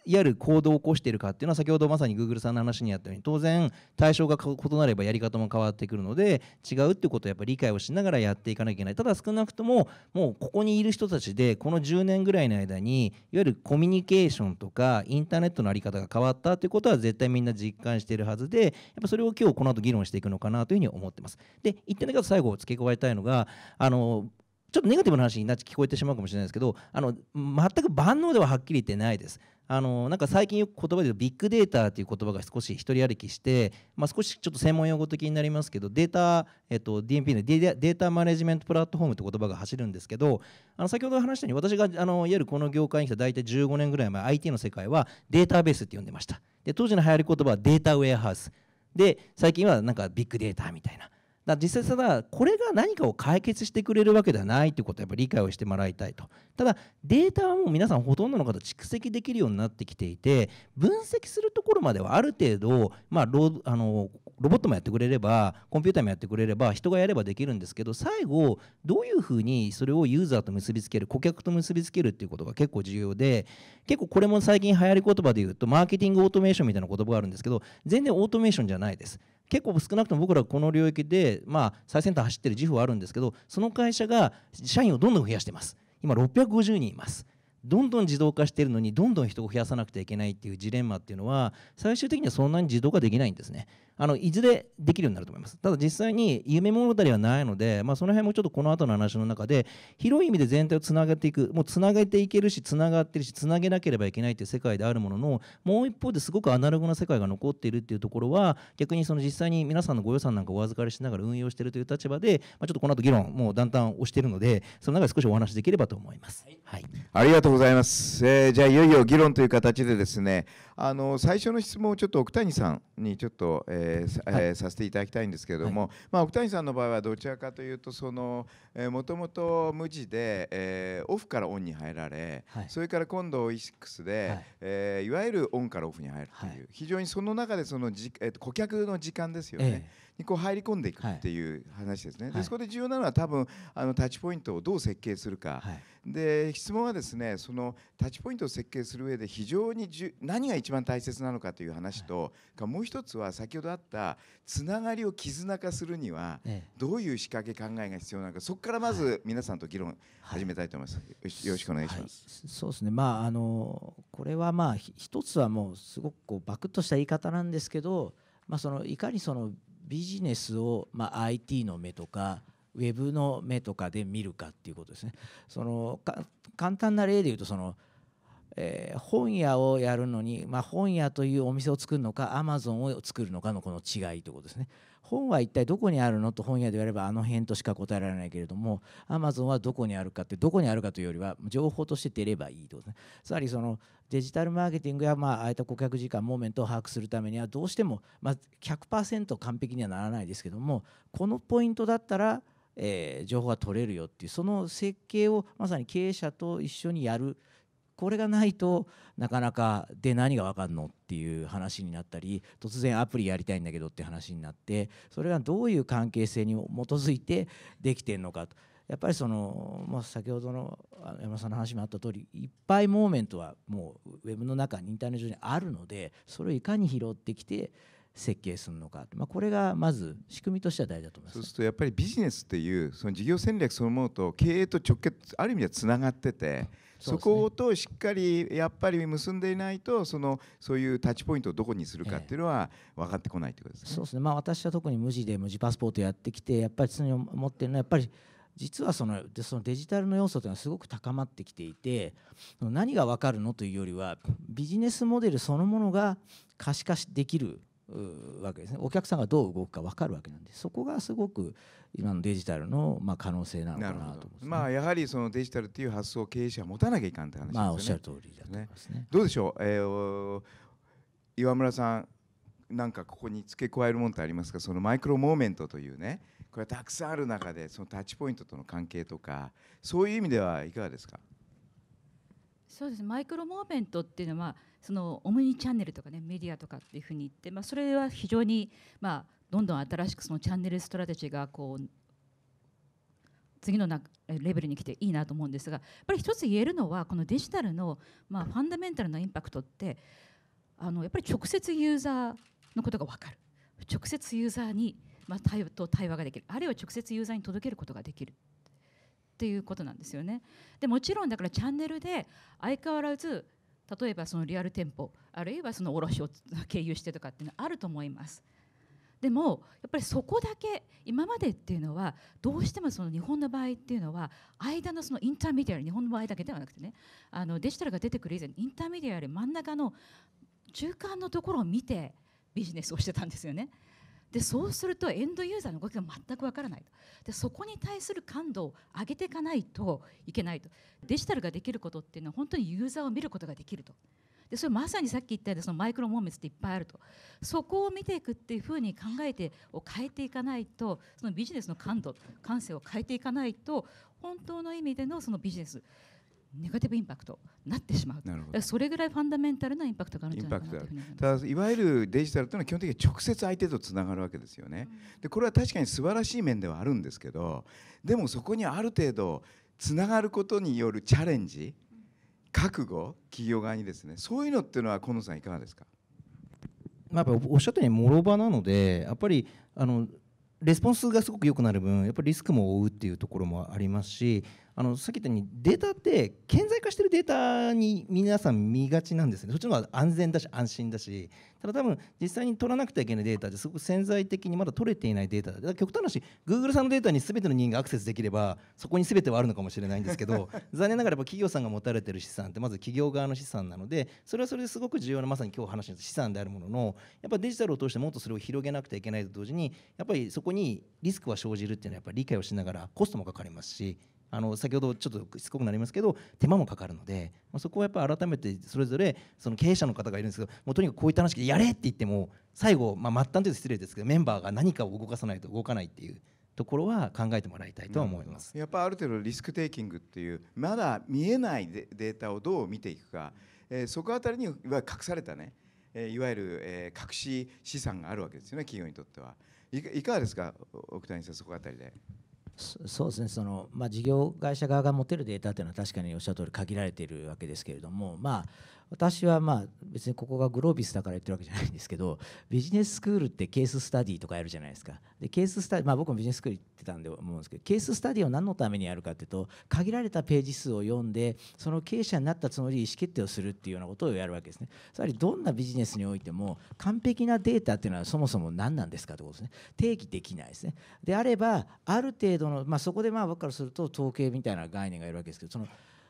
いわゆる行動を起こしているかっていうのは、先ほどまさに Google さんの話にあったように、当然対象が異なればやり方も変わってくるので、違うっていうことをやっぱり理解をしながらやっていかなきゃいけない。ただ少なくとももうここにいる人たちでこの10年ぐらいの間に、いわゆるコミュニケーションとかインターネットの在り方が変わったということは絶対みんな実感しているはずで、やっぱそれを今日この後議論していくのかなというふうに思ってます。で一点だけ最後付け加えたいのが、ちょっとネガティブな話に聞こえてしまうかもしれないですけど、全く万能でははっきり言ってないです。なんか最近よく言葉でビッグデータという言葉が少し一人歩きして、少しちょっと専門用語的になりますけど、データ、DMP のデータマネジメントプラットフォームという言葉が走るんですけど、先ほど話したように私がいわゆるこの業界に来た大体15年ぐらい前、 IT の世界はデータベースって呼んでました。で当時の流行り言葉はデータウェアハウスで、最近はなんかビッグデータみたいな。実際これが何かを解決してくれるわけではないということをやっぱり理解をしてもらいたいと。ただデータはもう皆さんほとんどの方蓄積できるようになってきていて、分析するところまではある程度ロボットもやってくれればコンピューターもやってくれれば人がやればできるんですけど、最後どういうふうにそれをユーザーと結びつける、顧客と結びつけるっていうことが結構重要で、結構これも最近流行り言葉で言うとマーケティングオートメーションみたいな言葉があるんですけど、全然オートメーションじゃないです。結構少なくとも僕らこの領域で最先端走ってる自負はあるんですけど、その会社が社員をどんどん増やしてます。今650人います。どんどん自動化しているのにどんどん人を増やさなくてはいけないっていうジレンマっていうのは、最終的にはそんなに自動化できないんですね。いずれできるようになると思います。ただ実際に夢物語はないので、その辺もちょっとこの後の話の中で広い意味で全体をつなげていく、もうつなげていけるしつながってるしつなげなければいけないっていう世界であるものの、もう一方ですごくアナログな世界が残っているっていうところは、逆に実際に皆さんのご予算なんかをお預かりしながら運用しているという立場で、ちょっとこの後議論もうだんだん押しているので、その中で少しお話できればと思います。はい、ありがとうございます。じゃあいよいよ議論という形でですね、最初の質問をちょっと奥谷さんにちょっとさせていただきたいんですけれども、奥谷さんの場合はどちらかというともともと無地で、オフからオンに入られ、それから今度オイシックスで、いわゆるオンからオフに入るという、非常にその中で顧客の時間ですよね。にこう入り込んでいくっていう話ですね。でそこで重要なのは多分タッチポイントをどう設計するか、で質問はですね、そのタッチポイントを設計する上で非常に何が一番大切なのかという話と、もう一つは先ほどあったつながりを絆化するにはどういう仕掛け考えが必要なのか、そこからまず皆さんと議論始めたいと思います。よろしくお願いします。そうですね。これは一つはもうすごくバクッとした言い方なんですけど、いかにビジネスをIT の目とかウェブの目とかで見るかっていうことですね。その簡単な例で言うと、その本屋をやるのに、本屋というお店を作るのかアマゾンを作るのかのこの違いということですね。本は一体どこにあるのと本屋でやればあの辺としか答えられないけれども、アマゾンはどこにあるかってどこにあるかというよりは情報として出ればいいということですね。つまりそのデジタルマーケティングやああいった顧客時間モーメントを把握するためにはどうしても100% 完璧にはならないですけども、このポイントだったら情報が取れるよっていうその設計をまさに経営者と一緒にやる。これがないとなかなかで何が分かるのっていう話になったり、突然アプリやりたいんだけどって話になって、それがどういう関係性に基づいてできてるのかと。やっぱりその、先ほどの山田さんの話もあった通り、いっぱいモーメントはもうウェブの中にインターネット上にあるので、それをいかに拾ってきて設計するのか、これがまず仕組みとしては大事だと思います。そうするとやっぱりビジネスっていうその事業戦略そのものと経営と直結、ある意味ではつながってて、そことしっかりやっぱり結んでいないと、そういうタッチポイントをどこにするかっていうのは分かってこないということですね。そうですね。私は特に無地パスポートやってきて、やっぱり常に思ってるのは、やっぱり実はそのデジタルの要素というのはすごく高まってきていて、何が分かるのというよりはビジネスモデルそのものが可視化できるわけですね。お客さんがどう動くか分かるわけなんで、そこがすごく今のデジタルの可能性なのかなと思いますね。やはりそのデジタルっていう発想を経営者は持たなきゃいかんって話ですよね。おっしゃる通りだと思いますね。どうでしょう、岩村さん、なんかここに付け加えるものってありますか。そのマイクロモーメントというね、これはたくさんある中でそのタッチポイントとの関係とか、そういう意味ではいかがですか。そうですね、マイクロモーメントっていうのはそのオムニチャンネルとかね、メディアとかっていうふうに言って、それは非常にどんどん新しくそのチャンネルストラテジーがこう次のレベルに来ていいなと思うんですが、やっぱり一つ言えるのは、このデジタルのファンダメンタルなインパクトって、やっぱり直接ユーザーのことが分かる、直接ユーザーに対話ができる、あるいは直接ユーザーに届けることができるっていうことなんですよね。でもちろんだからチャンネルで相変わらず、例えばそのリアル店舗、あるいはその卸を経由してとかっていうのはあると思います。でもやっぱりそこだけ、今までっていうのはどうしてもその日本の場合っていうのは間のそのインターメディアル、日本の場合だけではなくてね、デジタルが出てくる以前、インターメディアル、真ん中の中間のところを見てビジネスをしてたんですよね。でそうするとエンドユーザーの動きが全くわからないと。でそこに対する感度を上げていかないといけないと。デジタルができることっていうのは本当にユーザーを見ることができると。でそれまさにさっき言ったようにそのマイクロモーメントっていっぱいあると。そこを見ていくっていうふうに考えてを変えていかないと、そのビジネスの感度感性を変えていかないと、本当の意味でのそのビジネスネガティブインパクトになってしまう。なるほど。それぐらいファンダメンタルなインパクトがあるんじゃないかなというふうに思います。ただいわゆるデジタルというのは基本的に直接相手とつながるわけですよね。でこれは確かに素晴らしい面ではあるんですけど、でもそこにある程度つながることによるチャレンジ、覚悟、企業側にですね、そういうのっていうのは近野さんいかがですか。やっぱおっしゃったように諸場なので、やっぱりレスポンスがすごく良くなる分、やっぱりリスクも負うっていうところもありますし、さっき言ったようにデータって顕在化しているデータに皆さん見がちなんですね。そっちの方が安全だし安心だし、ただ多分実際に取らなくてはいけないデータってすごく潜在的にまだ取れていないデータだから極端な話、 Google さんのデータに全ての人がアクセスできればそこに全てはあるのかもしれないんですけど残念ながらやっぱ企業さんが持たれている資産ってまず企業側の資産なので、それはそれですごく重要なまさに今日話した資産であるものの、やっぱデジタルを通してもっとそれを広げなくてはいけないと同時に、やっぱりそこにリスクは生じるっていうのはやっぱり理解をしながら、コストもかかりますし、先ほどちょっとしつこくなりますけど手間もかかるので、そこはやっぱり改めてそれぞれその経営者の方がいるんですけど、もうとにかくこういった話でやれって言っても最後、末端というと失礼ですけど、メンバーが何かを動かさないと動かないっていうところは考えてもらいたいとは思います。やっぱある程度リスクテイキングっていうまだ見えないデータをどう見ていくか、そこあたりに隠されたね、いわゆる隠し資産があるわけですよね、企業にとっては。いかがですか奥谷さん、そこあたりで。そうですね、その事業会社側が持てるデータというのは確かにおっしゃる通り限られているわけですけれども、私はまあ別にここがグロービスだから言ってるわけじゃないんですけど、ビジネススクールってケーススタディとかやるじゃないですか。でケーススタディ、まあ、僕もビジネススクール行ってたんで思うんですけど、ケーススタディを何のためにやるかっていうと、限られたページ数を読んでその経営者になったつもりで意思決定をするっていうようなことをやるわけですね。つまりどんなビジネスにおいても完璧なデータっていうのはそもそも何なんですかってことですね。定義できないですね。であればある程度の、まあ、そこでまあ僕からすると統計みたいな概念がいるわけですけど、その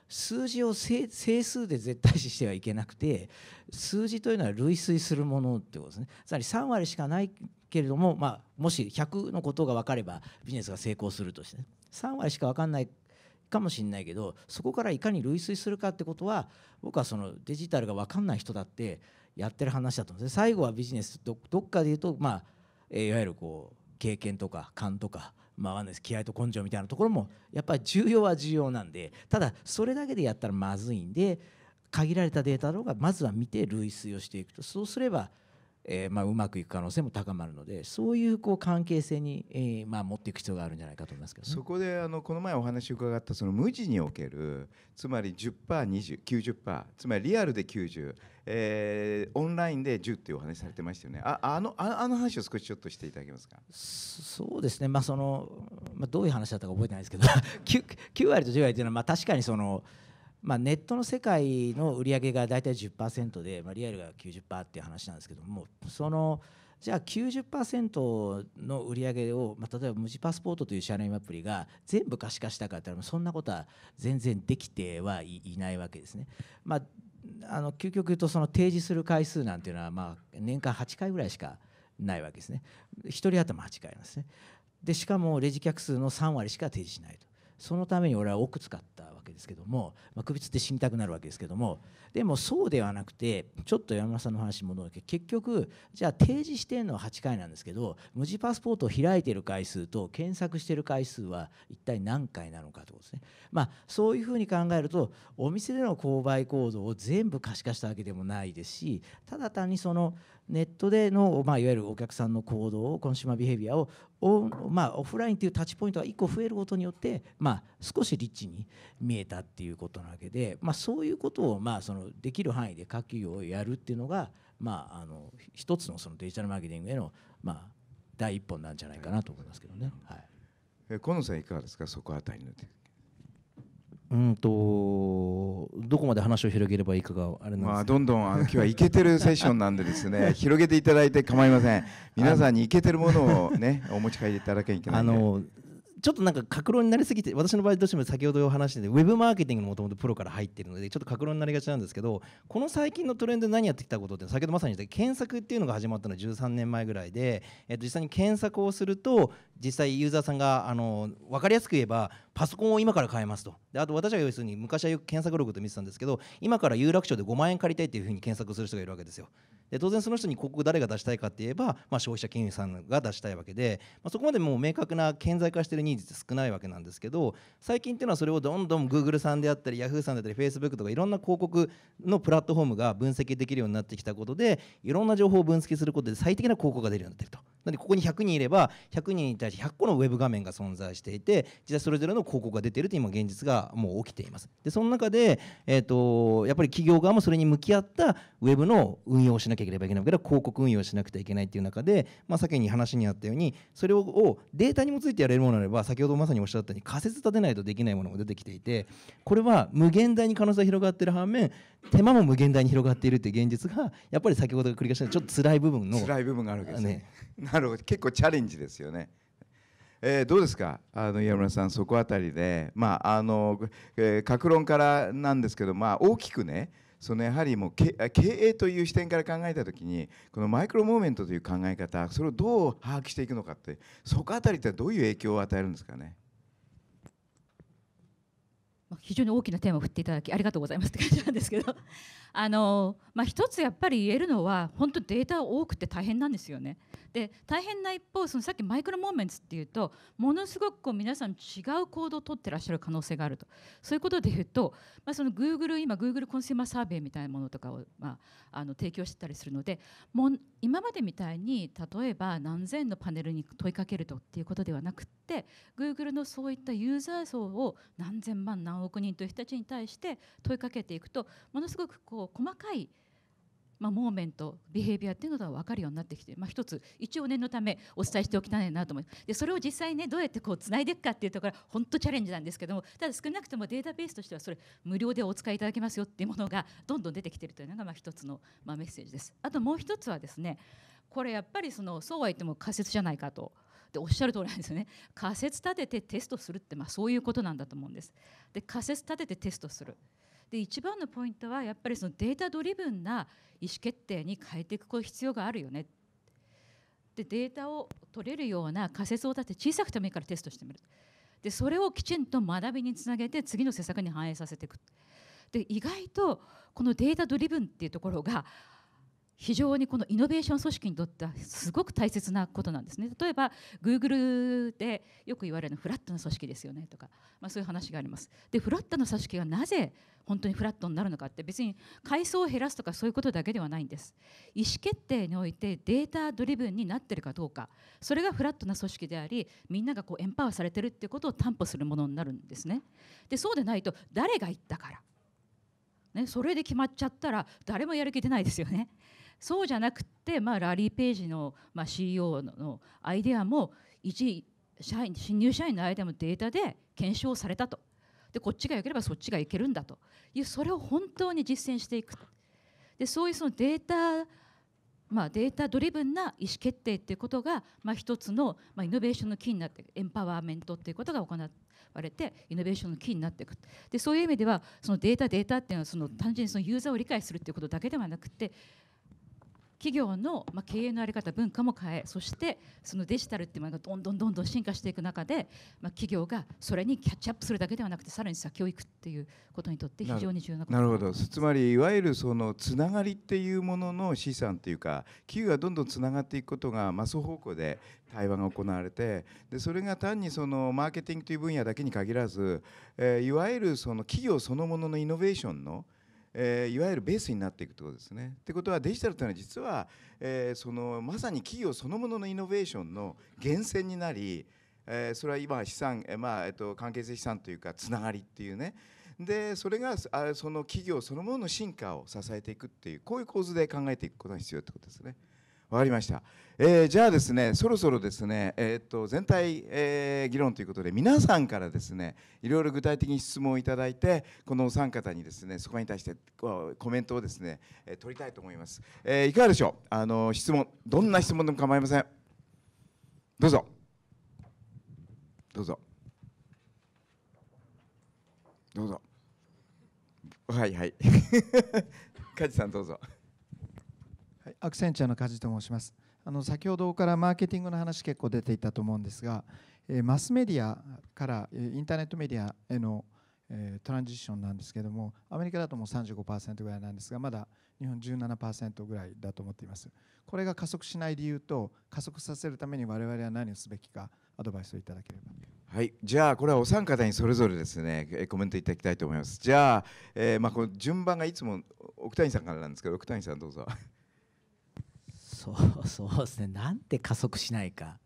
数字を整数で絶対視してはいけなくて、数字というのは類推するものってことですね。つまり3割しかないけれども、まあ、もし100のことが分かればビジネスが成功するとして、ね、3割しか分かんないかもしれないけど、そこからいかに類推するかってことは、僕はそのデジタルが分かんない人だってやってる話だと思うんですね。最後はビジネス どっかで言うと、まあ、いわゆるこう経験とか勘とか。まあ、気合と根性みたいなところもやっぱり重要は重要なんで、ただそれだけでやったらまずいんで、限られたデータの方がまずは見て類推をしていくと、そうすればまあうまくいく可能性も高まるので、そういうこう関係性にまあ持っていく必要があるんじゃないかと思いますけど、ね、そこでこの前お話を伺ったその無地における、つまり 10%、20%、90%、つまりリアルで90%、オンラインで10っていうお話されてましたよね。あの話を少しちょっとしていただけますか。そうですね、まあそのまあ、どういう話だったか覚えてないですけど9割と10割というのはまあ確かにその、まあ、ネットの世界の売り上げが大体 10% で、まあ、リアルが 90% っていう話なんですけども、そのじゃあ 90% の売り上げを、まあ、例えば無地パスポートという社内アプリが全部可視化したかって言ったら、そんなことは全然できてはいないわけですね。まあ究極言うと、その提示する回数なんていうのはまあ年間8回ぐらいしかないわけですね。1人頭8回なんですね。でしかもレジ客数の3割しか提示しないと。そのために俺は億使ったわけですけども、まあ、首つって死にたくなるわけですけども、でもそうではなくて、ちょっと山村さんの話に戻るけど、結局じゃあ提示してるのは8回なんですけど、無地パスポートを開いてる回数と検索してる回数は一体何回なのかということですね。まあそういうふうに考えると、お店での購買行動を全部可視化したわけでもないですし、ただ単にそのネットでの、まあ、いわゆるお客さんの行動を、コンシューマービヘビアをまあ、オフラインというタッチポイントが1個増えることによって、まあ、少しリッチに見えたっていうことなわけで、まあ、そういうことをまあそのできる範囲で各企業をやるっていうのが、まあ、一つの、そのデジタルマーケティングへのまあ第一歩なんじゃないかなと思いますけどね。はい、河野さんいかがですか、そこあたりの。どこまで話を広げればいいかがあれなんです、ね。まあどんどん今日はイケてるセッションなんでですね広げていただいて構いません。皆さんにイケてるものをねお持ち帰りいただけにいけないんで、ちょっとなんか格論になりすぎて、私の場合どうしても先ほどお話してて、ウェブマーケティングのもともとプロから入っているので、ちょっと格論になりがちなんですけど、この最近のトレンドで何やってきたことって、先ほどまさに言った検索っていうのが始まったのは13年前ぐらいで、実際に検索をすると、実際ユーザーさんが分かりやすく言えば、パソコンを今から買えますと。であと私は要するに昔はよく検索ログと見てたんですけど、今から有楽町で5万円借りたいっていうふうに検索する人がいるわけですよ。で当然その人に広告誰が出したいかって言えば、まあ、消費者金融さんが出したいわけで、まあ、そこまでもう明確な顕在化しているニーズって少ないわけなんですけど、最近っていうのはそれをどんどん Google さんであったり Yahoo さんであったり Facebook とかいろんな広告のプラットフォームが分析できるようになってきたことで、いろんな情報を分析することで最適な広告が出るようになっていると。なのでここに100人いれば100人に対して100個のウェブ画面が存在していて、実際それぞれの広告が出ているという今現実がもう起きています。でその中で、やっぱり企業側もそれに向き合ったウェブの運用をしなきゃいけないけど、広告運用しなくてはいけないという中で、まあ、先に話にあったように、それをデータにもついてやれるものであれば、先ほどまさにおっしゃったように仮説立てないとできないものも出てきていて、これは無限大に可能性が広がっている反面、手間も無限大に広がっているという現実が、やっぱり先ほど繰り返したちょっと辛い部分のがあるわけですね。なるほど、結構チャレンジですよね。どうですか、岩村さん、そこあたりで、まあ各論からなんですけど、まあ、大きくね、そのやはりもう経営という視点から考えたときに、このマイクロモーメントという考え方、それをどう把握していくのかって、そこあたりってどういう影響を与えるんですかね。非常に大きなテーマを振っていただきありがとうございますって感じなんですけどまあ、一つやっぱり言えるのは、本当データ多くて大変なんですよね。で大変な一方、そのさっきマイクロモーメンツっていうと、ものすごくこう皆さん違う行動をとってらっしゃる可能性があると。そういうことで言うと、まあ、その Google、 今 Google コンシューマーサーベイみたいなものとかを、まあ、提供してたりするので、もう今までみたいに例えば何千のパネルに問いかけるとっていうことではなくって、 Google のそういったユーザー層を何千万何億人という人たちに対して問いかけていくと、ものすごくこうこう細かいモーメント、ビヘイビアっていうのが分かるようになってきて、一つ一応念のためお伝えしておきたいなと思います。でそれを実際ねどうやってこうつないでいくかっていうところは本当チャレンジなんですけども、ただ少なくともデータベースとしてはそれ無料でお使いいただけますよっていうものがどんどん出てきているというのが一つのメッセージです。あともう一つはですね、これやっぱりそうは言っても仮説じゃないかと。でおっしゃる通りなんですよね。仮説立ててテストするってそういうことなんだと思うんです。で仮説立ててテストする。で一番のポイントはやっぱりデータドリブンな意思決定に変えていく必要があるよね。でデータを取れるような仮説を立て小さくてもいいからテストしてみる。でそれをきちんと学びにつなげて次の施策に反映させていく。で意外とこのデータドリブンっていうところが非常にこのイノベーション組織にとってはすごく大切なことなんですね。例えば Google でよく言われるのフラットな組織ですよねとか、そういう話があります。でフラットな組織がなぜ本当にフラットになるのかって別に階層を減らすとかそういうことだけではないんです。意思決定においてデータドリブンになっているかどうか、それがフラットな組織であり、みんながこうエンパワーされているっていうことを担保するものになるんですね。でそうでないと誰が言ったからね、それで決まっちゃったら誰もやる気出ないですよね。そうじゃなくて、ラリー・ページの、CEO のアイデアも一新入社員のアイデアもデータで検証されたと。でこっちが良ければそっちがいけるんだという、それを本当に実践していく。でそういうデータ、データドリブンな意思決定ということが、一つの、イノベーションのキーになっていく。エンパワーメントということが行われてイノベーションのキーになっていく。でそういう意味ではデータっていうのは単純にユーザーを理解するということだけではなくて、企業の経営の在り方、文化も変え、そしてデジタルっていうものがどんどん進化していく中で、企業がそれにキャッチアップするだけではなくてさらに先を行くっていうことにとって非常に重要なことです。なるほど。つまりいわゆるつながりっていうものの資産っていうか、企業がどんどんつながっていくことが双方向で対話が行われて、でそれが単にマーケティングという分野だけに限らず、いわゆる企業そのもののイノベーションのいわゆるベースになっていくということですね。ということはデジタルというのは実は、まさに企業そのもののイノベーションの源泉になり、それは今資産、関係性資産というかつながりっていうね、でそれがその企業そのものの進化を支えていくっていう、こういう構図で考えていくことが必要ということですね。わかりました。じゃあですね、そろそろですね、全体、議論ということで皆さんからですね、いろいろ具体的に質問をいただいて、このお三方にですね、そこに対してコメントをですね、取りたいと思います。いかがでしょう。質問、どんな質問でも構いません。どうぞ。どうぞ。どうぞ。はいはい。梶さんどうぞ。アクセンチャーの梶と申します。先ほどからマーケティングの話結構出ていたと思うんですが、マスメディアからインターネットメディアへのトランジションなんですけども、アメリカだともう 35% ぐらいなんですが、まだ日本 17% ぐらいだと思っています。これが加速しない理由と、加速させるために我々は何をすべきかアドバイスをいただければ。はい、じゃあこれはお三方にそれぞれですねコメントいただきたいと思います。じゃあ、この順番がいつも奥谷さんからなんですけど、奥谷さんどうぞ。そうですね、なんて加速しないか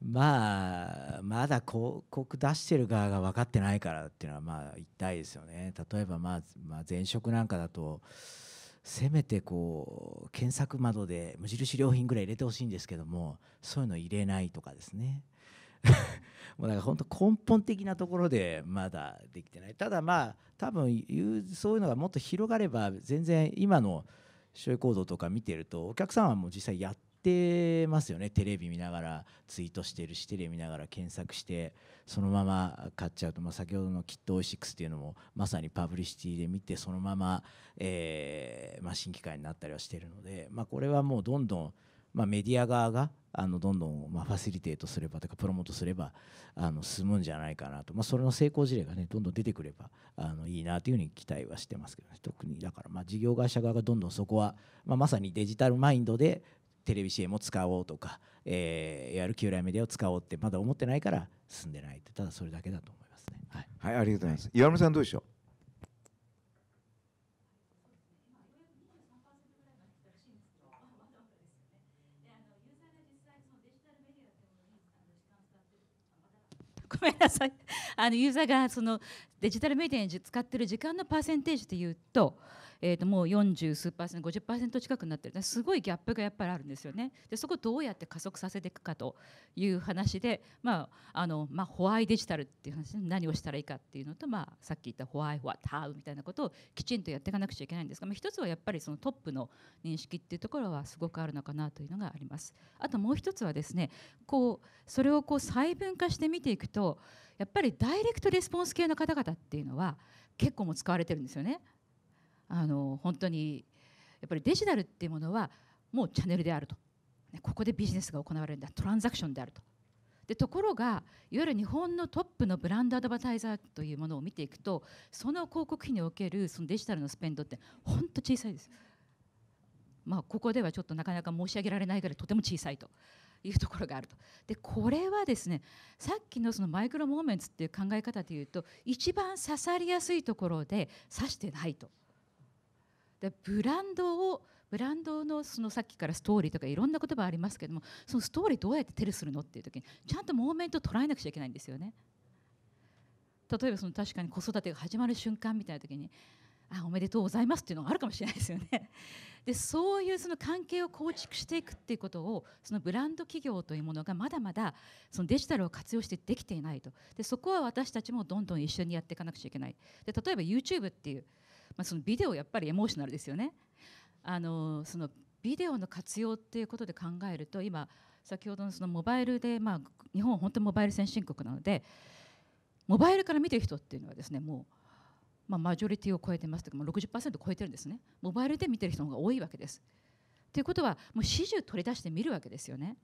まだ広告出してる側が分かってないからっていうのは痛いですよね。例えば前職なんかだとせめてこう検索窓で無印良品ぐらい入れてほしいんですけども、そういうの入れないとかですねもうだから本当根本的なところでまだできてない。ただ多分そういうのがもっと広がれば、全然今の消費行動とか見てるとお客さんはもう実際やってますよね。テレビ見ながらツイートしてるし、テレビ見ながら検索してそのまま買っちゃうと、先ほどのきっとおいしくすっていうのもまさにパブリシティで見てそのまま新機会になったりはしてるので、これはもうどんどんメディア側がどんどんファシリテートすればとかプロモートすれば進むんじゃないかなと、それの成功事例がねどんどん出てくればいいなというふうに期待はしてますけど、特にだから事業会社側がどんどんそこはまさにデジタルマインドでテレビ CM を使おうとかやる気よりメディアを使おうってまだ思ってないから進んでないって、ただそれだけだと思いますね。はい、ありがとうございます。岩村さんどうでしょう。ごめんなさい、ユーザーがそのデジタルメディアに使ってる時間のパーセンテージでいうと、もう40数%、50% 近くになってる、すごいギャップがやっぱりあるんですよね。でそこをどうやって加速させていくかという話で、ホアイデジタルっていう話で何をしたらいいかっていうのと、さっき言ったホアイホアタウみたいなことをきちんとやっていかなくちゃいけないんですが、一つはやっぱりそのトップの認識っていうところはすごくあるのかなというのがあります。あともう一つはですね、それを細分化して見ていくと、やっぱりダイレクトレスポンス系の方々っていうのは結構もう使われてるんですよね。本当にやっぱりデジタルっていうものはもうチャンネルであると、ここでビジネスが行われるんだ、トランザクションであると。でところがいわゆる日本のトップのブランドアドバタイザーというものを見ていくと、その広告費におけるそのデジタルのスペンドって本当小さいです。ここではちょっとなかなか申し上げられないぐらいとても小さいというところがあると。でこれはですね、さっきのそのマイクロモーメンツっていう考え方でいうと、一番刺さりやすいところで刺してないと。でブランドのそのさっきからストーリーとかいろんな言葉ありますけども、そのストーリーどうやってテレするのっていう時にちゃんとモーメントを捉えなくちゃいけないんですよね。例えばその確かに子育てが始まる瞬間みたいな時に、おめでとうございますっていうのがあるかもしれないですよね。でそういうその関係を構築していくっていうことを、そのブランド企業というものがまだまだそのデジタルを活用してできていないと。でそこは私たちもどんどん一緒にやっていかなくちゃいけない。で例えば YouTube っていう、そのビデオやっぱりエモーショナルですよね。そのビデオの活用っていうことで考えると、今先ほどのそのモバイルで、日本は本当にモバイル先進国なので、モバイルから見てる人っていうのはですね、もうマジョリティを超えてますとか、60% 超えてるんですね。モバイルで見てる人の方が多いわけです。ということはもう始終取り出して見るわけですよね。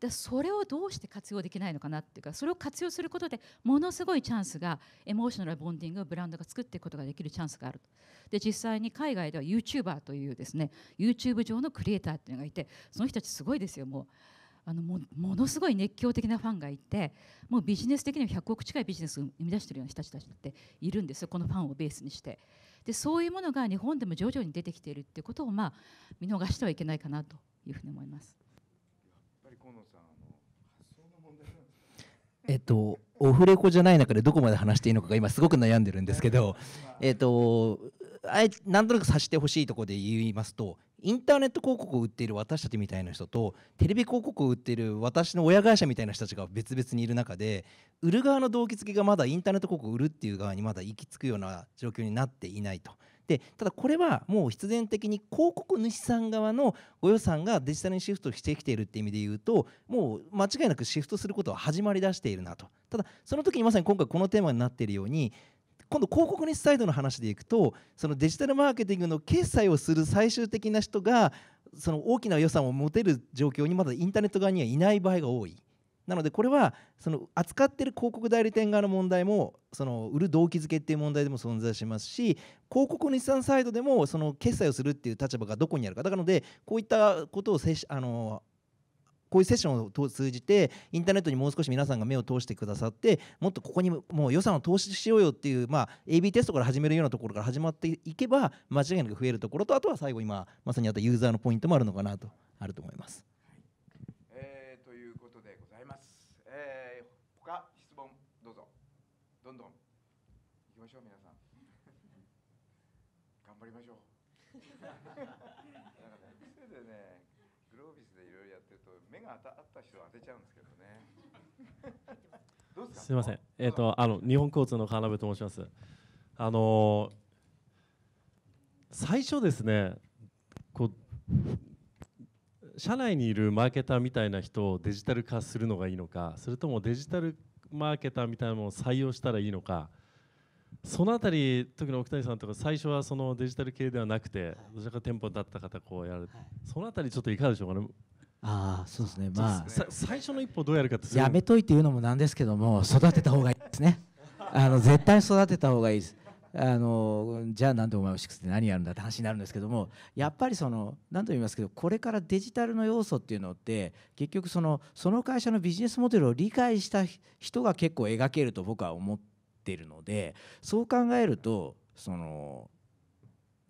でそれをどうして活用できないのかなっていうか、それを活用することでものすごいチャンスが、エモーショナルボンディングをブランドが作っていくことができるチャンスがあると。で実際に海外では YouTuber というですね、 YouTube 上のクリエイターっていうのがいて、その人たちすごいですよ。ものすごい熱狂的なファンがいて、もうビジネス的には100億近いビジネスを生み出しているような人たちっているんですよ、このファンをベースにして。でそういうものが日本でも徐々に出てきているっていうことを、見逃してはいけないかなというふうに思います。やっぱり河野さん、発想の問題なんですか？オフレコじゃない中でどこまで話していいのかが今すごく悩んでるんですけど、なんとなく察してほしいところで言いますと、インターネット広告を売っている私たちみたいな人と、テレビ広告を売っている私の親会社みたいな人たちが別々にいる中で、売る側の動機付けがまだインターネット広告を売るっていう側にまだ行き着くような状況になっていないと。でただこれはもう必然的に広告主さん側のご予算がデジタルにシフトしてきているっていう意味で言うと、もう間違いなくシフトすることは始まりだしているなと。ただその時にまさに今回このテーマになっているように、今度広告主サイドの話でいくと、そのデジタルマーケティングの決済をする最終的な人がその大きな予算を持てる状況にまだインターネット側にはいない場合が多い。なのでこれはその扱っている広告代理店側の問題も、その売る動機づけっていう問題でも存在しますし、広告主さんサイドでもその決済をするっていう立場がどこにあるか。だからのでこういったことをこういうセッションを通じて、インターネットにもう少し皆さんが目を通してくださって、もっとここにもう予算を投資しようよっていう、AB テストから始めるようなところから始まっていけば間違いなく増えるところと、あとは最後今まさにあったユーザーのポイントもあるのかなとあると思います。ということでございます。他質問どうぞ、どんどん行きましょう皆さん。頑張りましょう。なんか癖でね、グロービスでいろいろやってると目があった人は当てちゃうんですけどね。どうですか。すみません。日本交通の川辺と申します。最初ですね、社内にいるマーケターみたいな人をデジタル化するのがいいのか、それともデジタルマーケターみたいなものを採用したらいいのか、そのあたり、特に奥谷さんとか最初はそのデジタル系ではなくて、どちらか店舗だった方こうやる、そのあたりちょっといかがでしょうかね。そうですね、最初の一歩どうやるかってやめといて言うのもなんですけども、育てた方がいいですね。絶対育てた方がいいです。じゃあなんでお前をしくして何やるんだって話になるんですけども、やっぱり何と言いますけど、これからデジタルの要素っていうのって結局その会社のビジネスモデルを理解した人が結構描けると僕は思っているので、そう考えると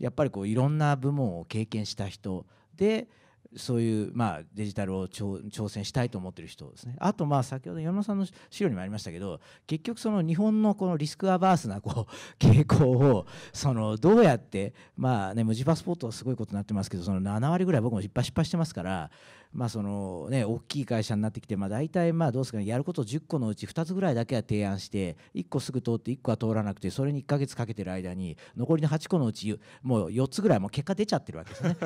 やっぱりいろんな部門を経験した人でそういうまあデジタルを挑戦したいと思っている人ですね。あとまあ先ほど山田さんの資料にもありましたけど、結局その日本のこのリスクアバースなこう傾向をそのどうやってまあね、無地パスポートはすごいことになってますけど、その7割ぐらい僕も失敗してますから。まあそのね、大きい会社になってきて、まあ大体まあどうですかね、やること10個のうち2つぐらいだけは提案して、1個すぐ通って1個は通らなくて、それに1ヶ月かけてる間に残りの8個のうちもう4つぐらいもう結果出ちゃってるわけですね。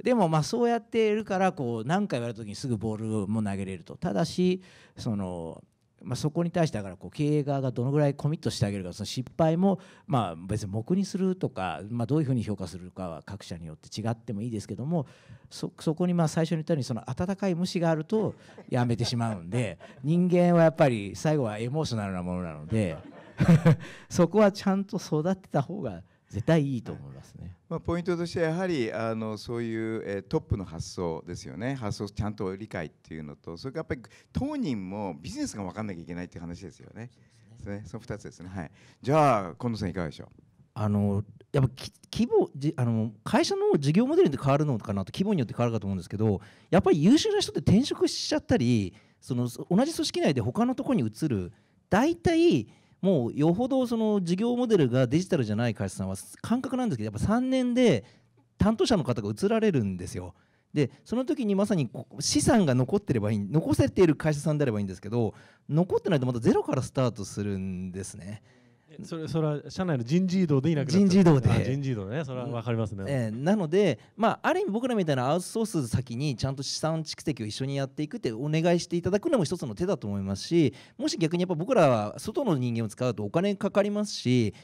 でもまあそうやっているから、こう何回やるときにすぐボールも投げれると。ただしそのまあそこに対してだからこう経営側がどのぐらいコミットしてあげるか、その失敗もまあ別に黙にするとか、まあどういうふうに評価するかは各社によって違ってもいいですけども、そこにまあ最初に言ったようにその温かい無視があるとやめてしまうんで、人間はやっぱり最後はエモーショナルなものなのでそこはちゃんと育てた方が絶対いいと思いますね。まあポイントとしてはやはりそういうトップの発想ですよね。発想をちゃんと理解っていうのと、それからやっぱり当人もビジネスが分かんなきゃいけないっていう話ですよね。そうですね。その2つですね。はい。じゃあ近藤さんいかがでしょう。やっぱ規模会社の事業モデルで変わるのかなと、規模によって変わるかと思うんですけど、やっぱり優秀な人って転職しちゃったり、その同じ組織内で他のところに移る、大体もうよほどその事業モデルがデジタルじゃない会社さんは感覚なんですけど、やっぱ3年で担当者の方が移られるんですよ。でその時にまさに資産が残ってればいい、残せている会社さんであればいいんですけど、残ってないとまたゼロからスタートするんですね。それは社内の人事異動でいなくなっちゃう。人事異動で。人事異動ね、それは分かりますね。なので、まあ、ある意味僕らみたいなアウトソース先にちゃんと資産蓄積を一緒にやっていくってお願いしていただくのも一つの手だと思いますし、もし逆にやっぱ僕らは外の人間を使うとお金かかりますし、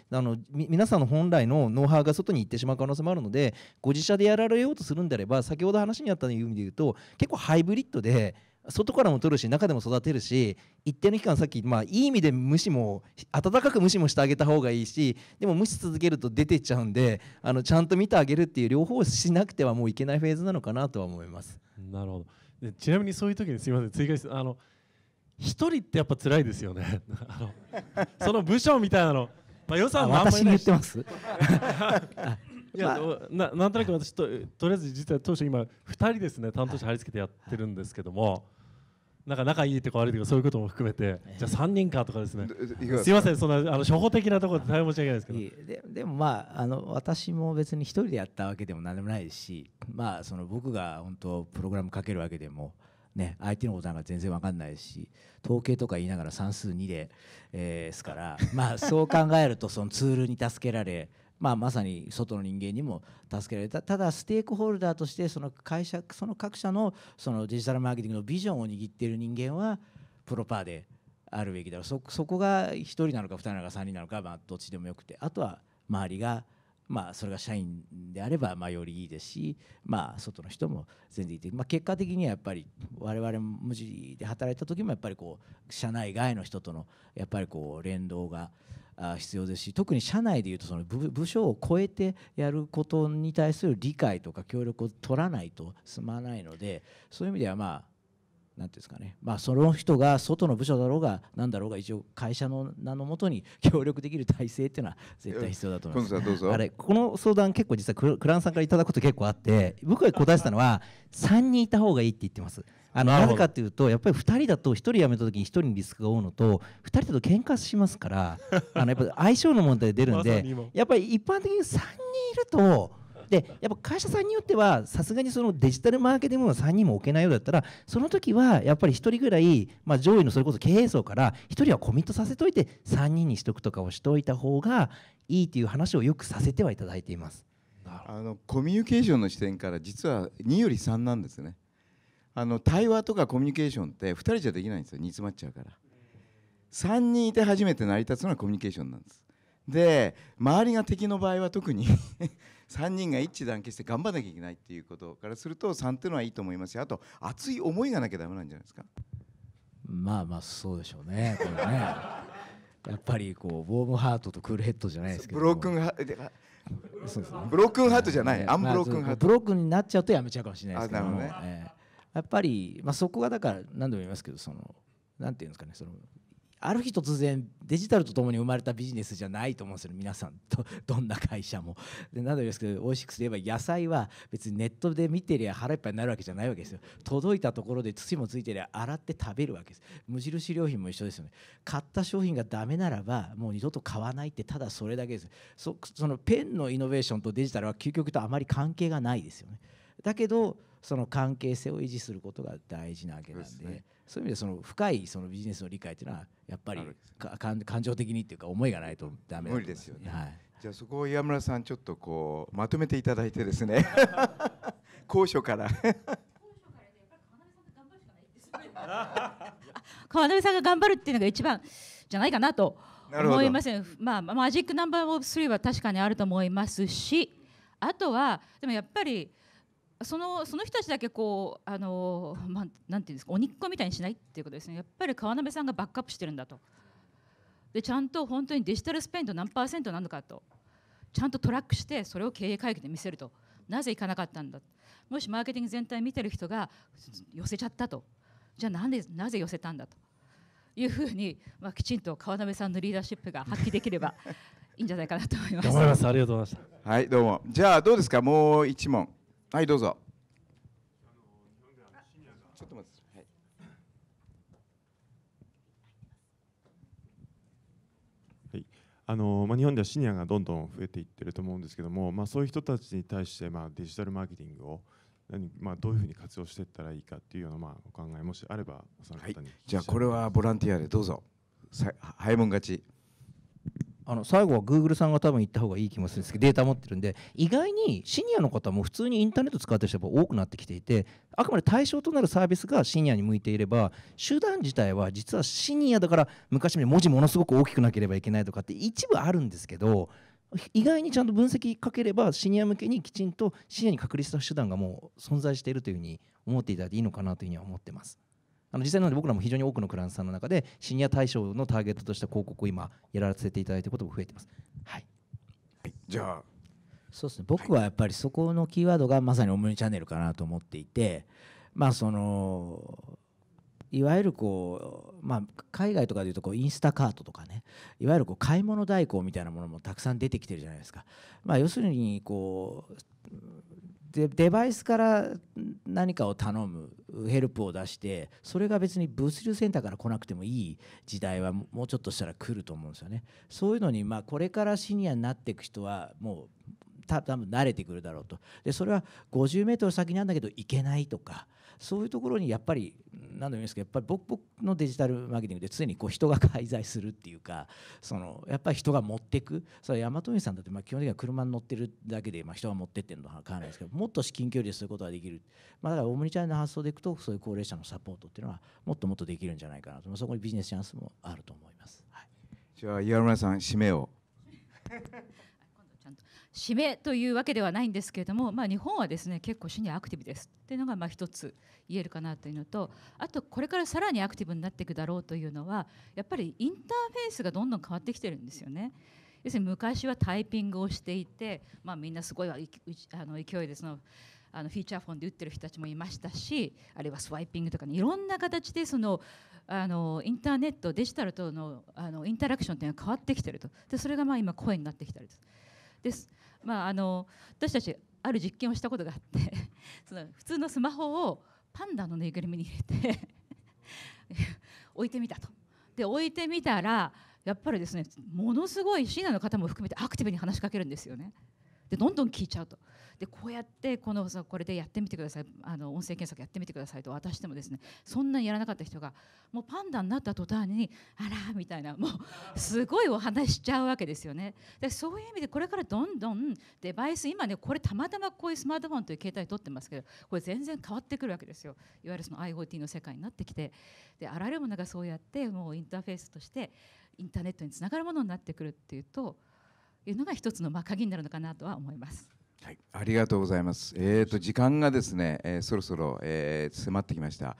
皆さんの本来のノウハウが外に行ってしまう可能性もあるので、ご自社でやられようとするんであれば、先ほど話にあった意味で言うと結構ハイブリッドで。外からも取るし中でも育てるし、一定の期間さっき、まあ、いい意味で無視も温かく無視もしてあげた方がいいし、でも無視続けると出てっちゃうんで、ちゃんと見てあげるっていう両方をしなくてはもういけないフェーズなのかなとは思います。なるほど。でちなみにそういう時にすみません追加して、一人ってやっぱ辛いですよね。その部署みたいなの、まあ、予算もあんまりないし。私に言ってますいや、なんとなく私とりあえず実は当初今2人ですね、担当者貼り付けてやってるんですけども、なんか仲いいとか悪いとかそういうことも含めて、じゃあ3人かとかですね、すいません、そんな初歩的なところで大変申し訳ないですけど、でもまあ私も別に1人でやったわけでも何でもないですし、まあその僕が本当プログラムかけるわけでもね、相手のことなんか全然分かんないし、統計とか言いながら算数2でですから、まあそう考えるとそのツールに助けられ、まさに外の人間にも助けられた。ただステークホルダーとしてその各社のそのデジタルマーケティングのビジョンを握っている人間はプロパーであるべきだろう。そこが1人なのか2人なのか3人なのか、まあどっちでもよくて、あとは周りがまあそれが社員であればまあよりいいですし、まあ外の人も全然いい。まあ結果的にはやっぱり我々無地で働いた時もやっぱりこう社内外の人とのやっぱりこう連動が必要ですし、特に社内でいうとその部署を超えてやることに対する理解とか協力を取らないと済まないので、そういう意味ではまあ何ていうんですかね、まあその人が外の部署だろうが何だろうが、一応会社の名のもとに協力できる体制っていうのは絶対必要だと思います。どうぞ。あれ、この相談結構実はクランさんからいただくこと結構あって、僕が答えてたのは3人いた方がいいって言ってます。なぜかというと、やっぱり2人だと1人辞めた時に1人にリスクが負うのと、2人だと喧嘩しますからやっぱ相性の問題出るんで、やっぱり一般的に3人いると。でやっぱ会社さんによってはさすがにそのデジタルマーケティングの3人も置けないようだったら、その時はやっぱり1人ぐらい、まあ、上位のそれこそ経営層から1人はコミットさせといて3人にしとくとかをしといた方がいいという話をよくさせてはいただいています。コミュニケーションの視点から実は2より3なんですね。対話とかコミュニケーションって2人じゃできないんですよ。煮詰まっちゃうから。3人いて初めて成り立つのがコミュニケーションなんです。で周りが敵の場合は特に3人が一致団結して頑張らなきゃいけないっていうことからすると3っていうのはいいと思いますし、あと熱い思いがなきゃダメなんじゃないですか。まあまあそうでしょうね。これねやっぱりこうウォームハートとクールヘッドじゃないですけど、ブロックンハートブロックンハートじゃない、アンブロックンハート、ブロックンになっちゃうとやめちゃうかもしれないですけども、やっぱりまあそこがだから何度も言いますけど、そのなんていうんですかね、そのある日突然デジタルとともに生まれたビジネスじゃないと思うんですよ、皆さんとどんな会社も。でなのですけど、美味しくすれば野菜は別にネットで見てりゃ腹いっぱいになるわけじゃないわけですよ。届いたところで土もついてりゃ洗って食べるわけです。無印良品も一緒ですよね。買った商品がダメならばもう二度と買わないって、ただそれだけです。そのペンのイノベーションとデジタルは究極とあまり関係がないですよね。だけどその関係性を維持することが大事なわけなんで、そういう意味でその深いそのビジネスの理解というのはやっぱり感情的にっていうか思いがないとダメだと思います、ね、無理ですよね。はい、じゃあそこを岩村さんちょっとこうまとめていただいてですね高所から川辺さんが頑張るっていうのが一番じゃないかなと思いますね。まあマジックナンバー3は確かにあると思いますし、あとはでもやっぱりその人たちだけこうまあなんていうんですか、お肉っ子みたいにしないっていうことですね。やっぱり川辺さんがバックアップしてるんだと、でちゃんと本当にデジタルスペインと何%なのかとちゃんとトラックしてそれを経営会議で見せると、なぜいかなかったんだ、もしマーケティング全体見てる人が寄せちゃったと、じゃあなぜ寄せたんだというふうに、まあ、きちんと川辺さんのリーダーシップが発揮できればいいんじゃないかなと思います。頑張ります。ありがとうございました。はい、どうも。じゃあどうですか、もう一問。はい、どうぞ。ちょっと待って。はい。はい。日本ではシニアがどんどん増えていってると思うんですけども、そういう人たちに対してデジタルマーケティングをどういうふうに活用していったらいいかっていうようなお考えもしあれば、その方に。はい。じゃあこれはボランティアでどうぞ。早いもん勝ち。最後は Google さんが多分言った方がいい気もするんですけど、データ持ってるんで、意外にシニアの方も普通にインターネット使ってる人が多くなってきていて、あくまで対象となるサービスがシニアに向いていれば、手段自体は実はシニアだから昔より文字ものすごく大きくなければいけないとかって一部あるんですけど、意外にちゃんと分析かければシニア向けにきちんとシニアに確立した手段がもう存在しているというふうに思っていただいていいのかなというふうには思ってます。実際なので僕らも非常に多くのクライアントさんの中でシニア対象のターゲットとした広告を今やらせていただいていることも増えてます。はい。じゃあそうですね。僕はやっぱりそこのキーワードがまさにオムニチャンネルかなと思っていて、そのいわゆるこう海外とかでいうとこうインスタカートとかね、いわゆるこう買い物代行みたいなものもたくさん出てきてるじゃないですか。要するにこうデバイスから何かを頼むヘルプを出して、それが別に物流センターから来なくてもいい時代はもうちょっとしたら来ると思うんですよね。そういうのにこれからシニアになっていく人はもう多分慣れてくるだろうと。でそれは 50m 先なんだけど行けないとか、そういうところにやっぱり何度も言うんですけど、やっぱり僕のデジタルマーケティングで常にこう人が介在するっていうか、やっぱり人が持ってく、それは大和運輸さんだって基本的には車に乗ってるだけで人が持ってってるのは変わらないですけど、もっと至近距離でそういうことができる、だからオムニチャンネルの発想でいくとそういう高齢者のサポートっていうのはもっともっとできるんじゃないかなと、そこにビジネスチャンスもあると思います。はい、じゃあ岩村さん締めを締めというわけではないんですけれども、日本はですね結構シニアアクティブですっていうのが一つ言えるかなというのと、あとこれからさらにアクティブになっていくだろうというのは、やっぱりインターフェースがどんどん変わってきてるんですよね。要するに昔はタイピングをしていて、みんなすごい勢いでフィーチャーフォンで打ってる人たちもいましたし、あるいはスワイピングとか、いろんな形でインターネットデジタルとのインタラクションというのが変わってきてると。でそれが今声になってきたりです。私たちある実験をしたことがあって普通のスマホをパンダのぬいぐるみに入れて置いてみたと。で置いてみたらやっぱりですね、ものすごいシニアの方も含めてアクティブに話しかけるんですよね。でどんどん聞いちゃうと。でこうやってこれでやってみてください、音声検索やってみてくださいと渡してもですね、そんなにやらなかった人がもうパンダになった途端にあらみたいな、もうすごいお話しちゃうわけですよね。でそういう意味でこれからどんどんデバイス、今ねこれたまたまこういうスマートフォンという携帯取ってますけど、これ全然変わってくるわけですよ。いわゆるIoT の世界になってきて、であらゆるものがそうやってもうインターフェースとしてインターネットにつながるものになってくるっていうというのが一つの鍵になるのかなとは思います。はい、ありがとうございます。時間がですね、そろそろ、迫ってきました。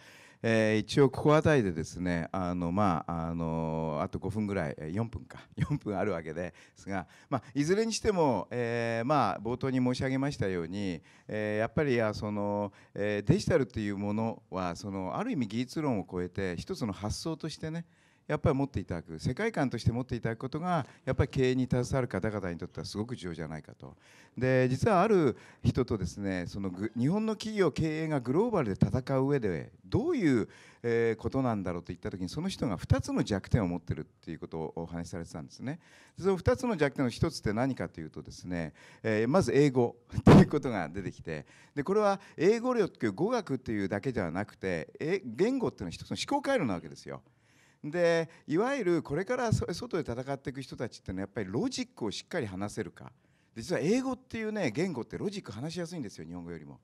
一応ここあたりでですね、あと5分ぐらい、4分か、4分あるわけですが、いずれにしても、冒頭に申し上げましたように、やっぱりデジタルというものはある意味技術論を超えて一つの発想としてね、やっぱり持っていただく、世界観として持っていただくことがやっぱり経営に携わる方々にとってはすごく重要じゃないかと。で実はある人とですね、その日本の企業経営がグローバルで戦う上でどういうことなんだろうと言った時に、その人が2つの弱点を持ってるっていうことをお話しされてたんですね。その2つの弱点の1つって何かというとですね、まず英語っていうことが出てきて、でこれは英語力、語学っていうだけじゃなくて、言語っていうのは一つの思考回路なわけですよ。でいわゆるこれから外で戦っていく人たちってのはやっぱりロジックをしっかり話せるか。実は英語っていうね、言語ってロジック話しやすいんですよ、日本語よりも。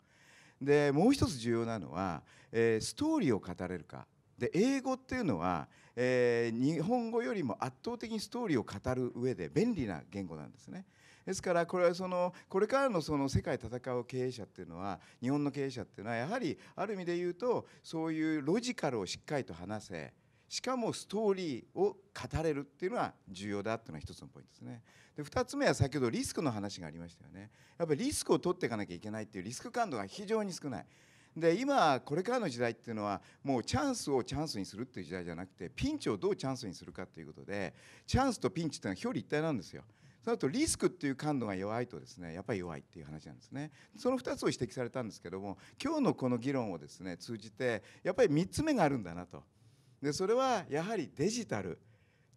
でもう一つ重要なのは、ストーリーを語れるか。で英語っていうのは、日本語よりも圧倒的にストーリーを語る上で便利な言語なんですね。ですからこれはこれからの世界戦う経営者っていうのは、日本の経営者っていうのはやはりある意味で言うと、そういうロジカルをしっかりと話せ、しかもストーリーを語れるっていうのは重要だっていうのは一つのポイントですね。で2つ目は先ほどリスクの話がありましたよね。やっぱりリスクを取っていかなきゃいけないっていうリスク感度が非常に少ない。で今これからの時代っていうのはもうチャンスをチャンスにするっていう時代じゃなくて、ピンチをどうチャンスにするかっていうことで、チャンスとピンチっていうのは表裏一体なんですよ。その後リスクっていう感度が弱いとですね、やっぱり弱いっていう話なんですね。その2つを指摘されたんですけども、今日のこの議論をですね通じてやっぱり3つ目があるんだなと。でそれはやはりデジタル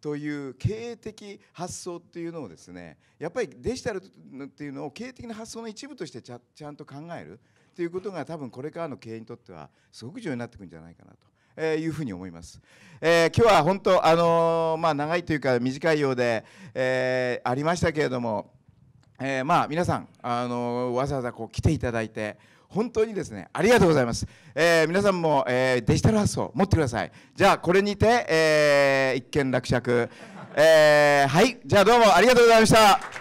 という経営的発想っていうのをですね、やっぱりデジタルっていうのを経営的な発想の一部としてちゃんと考えるっていうことが、多分これからの経営にとってはすごく重要になってくるんじゃないかなと。いうふうに思います。今日は本当長いというか短いようで、ありましたけれども、皆さんわざわざ来ていただいて本当にですねありがとうございます。皆さんも、デジタル発想持ってください。じゃあこれにて、一件落着。はい、じゃあどうもありがとうございました。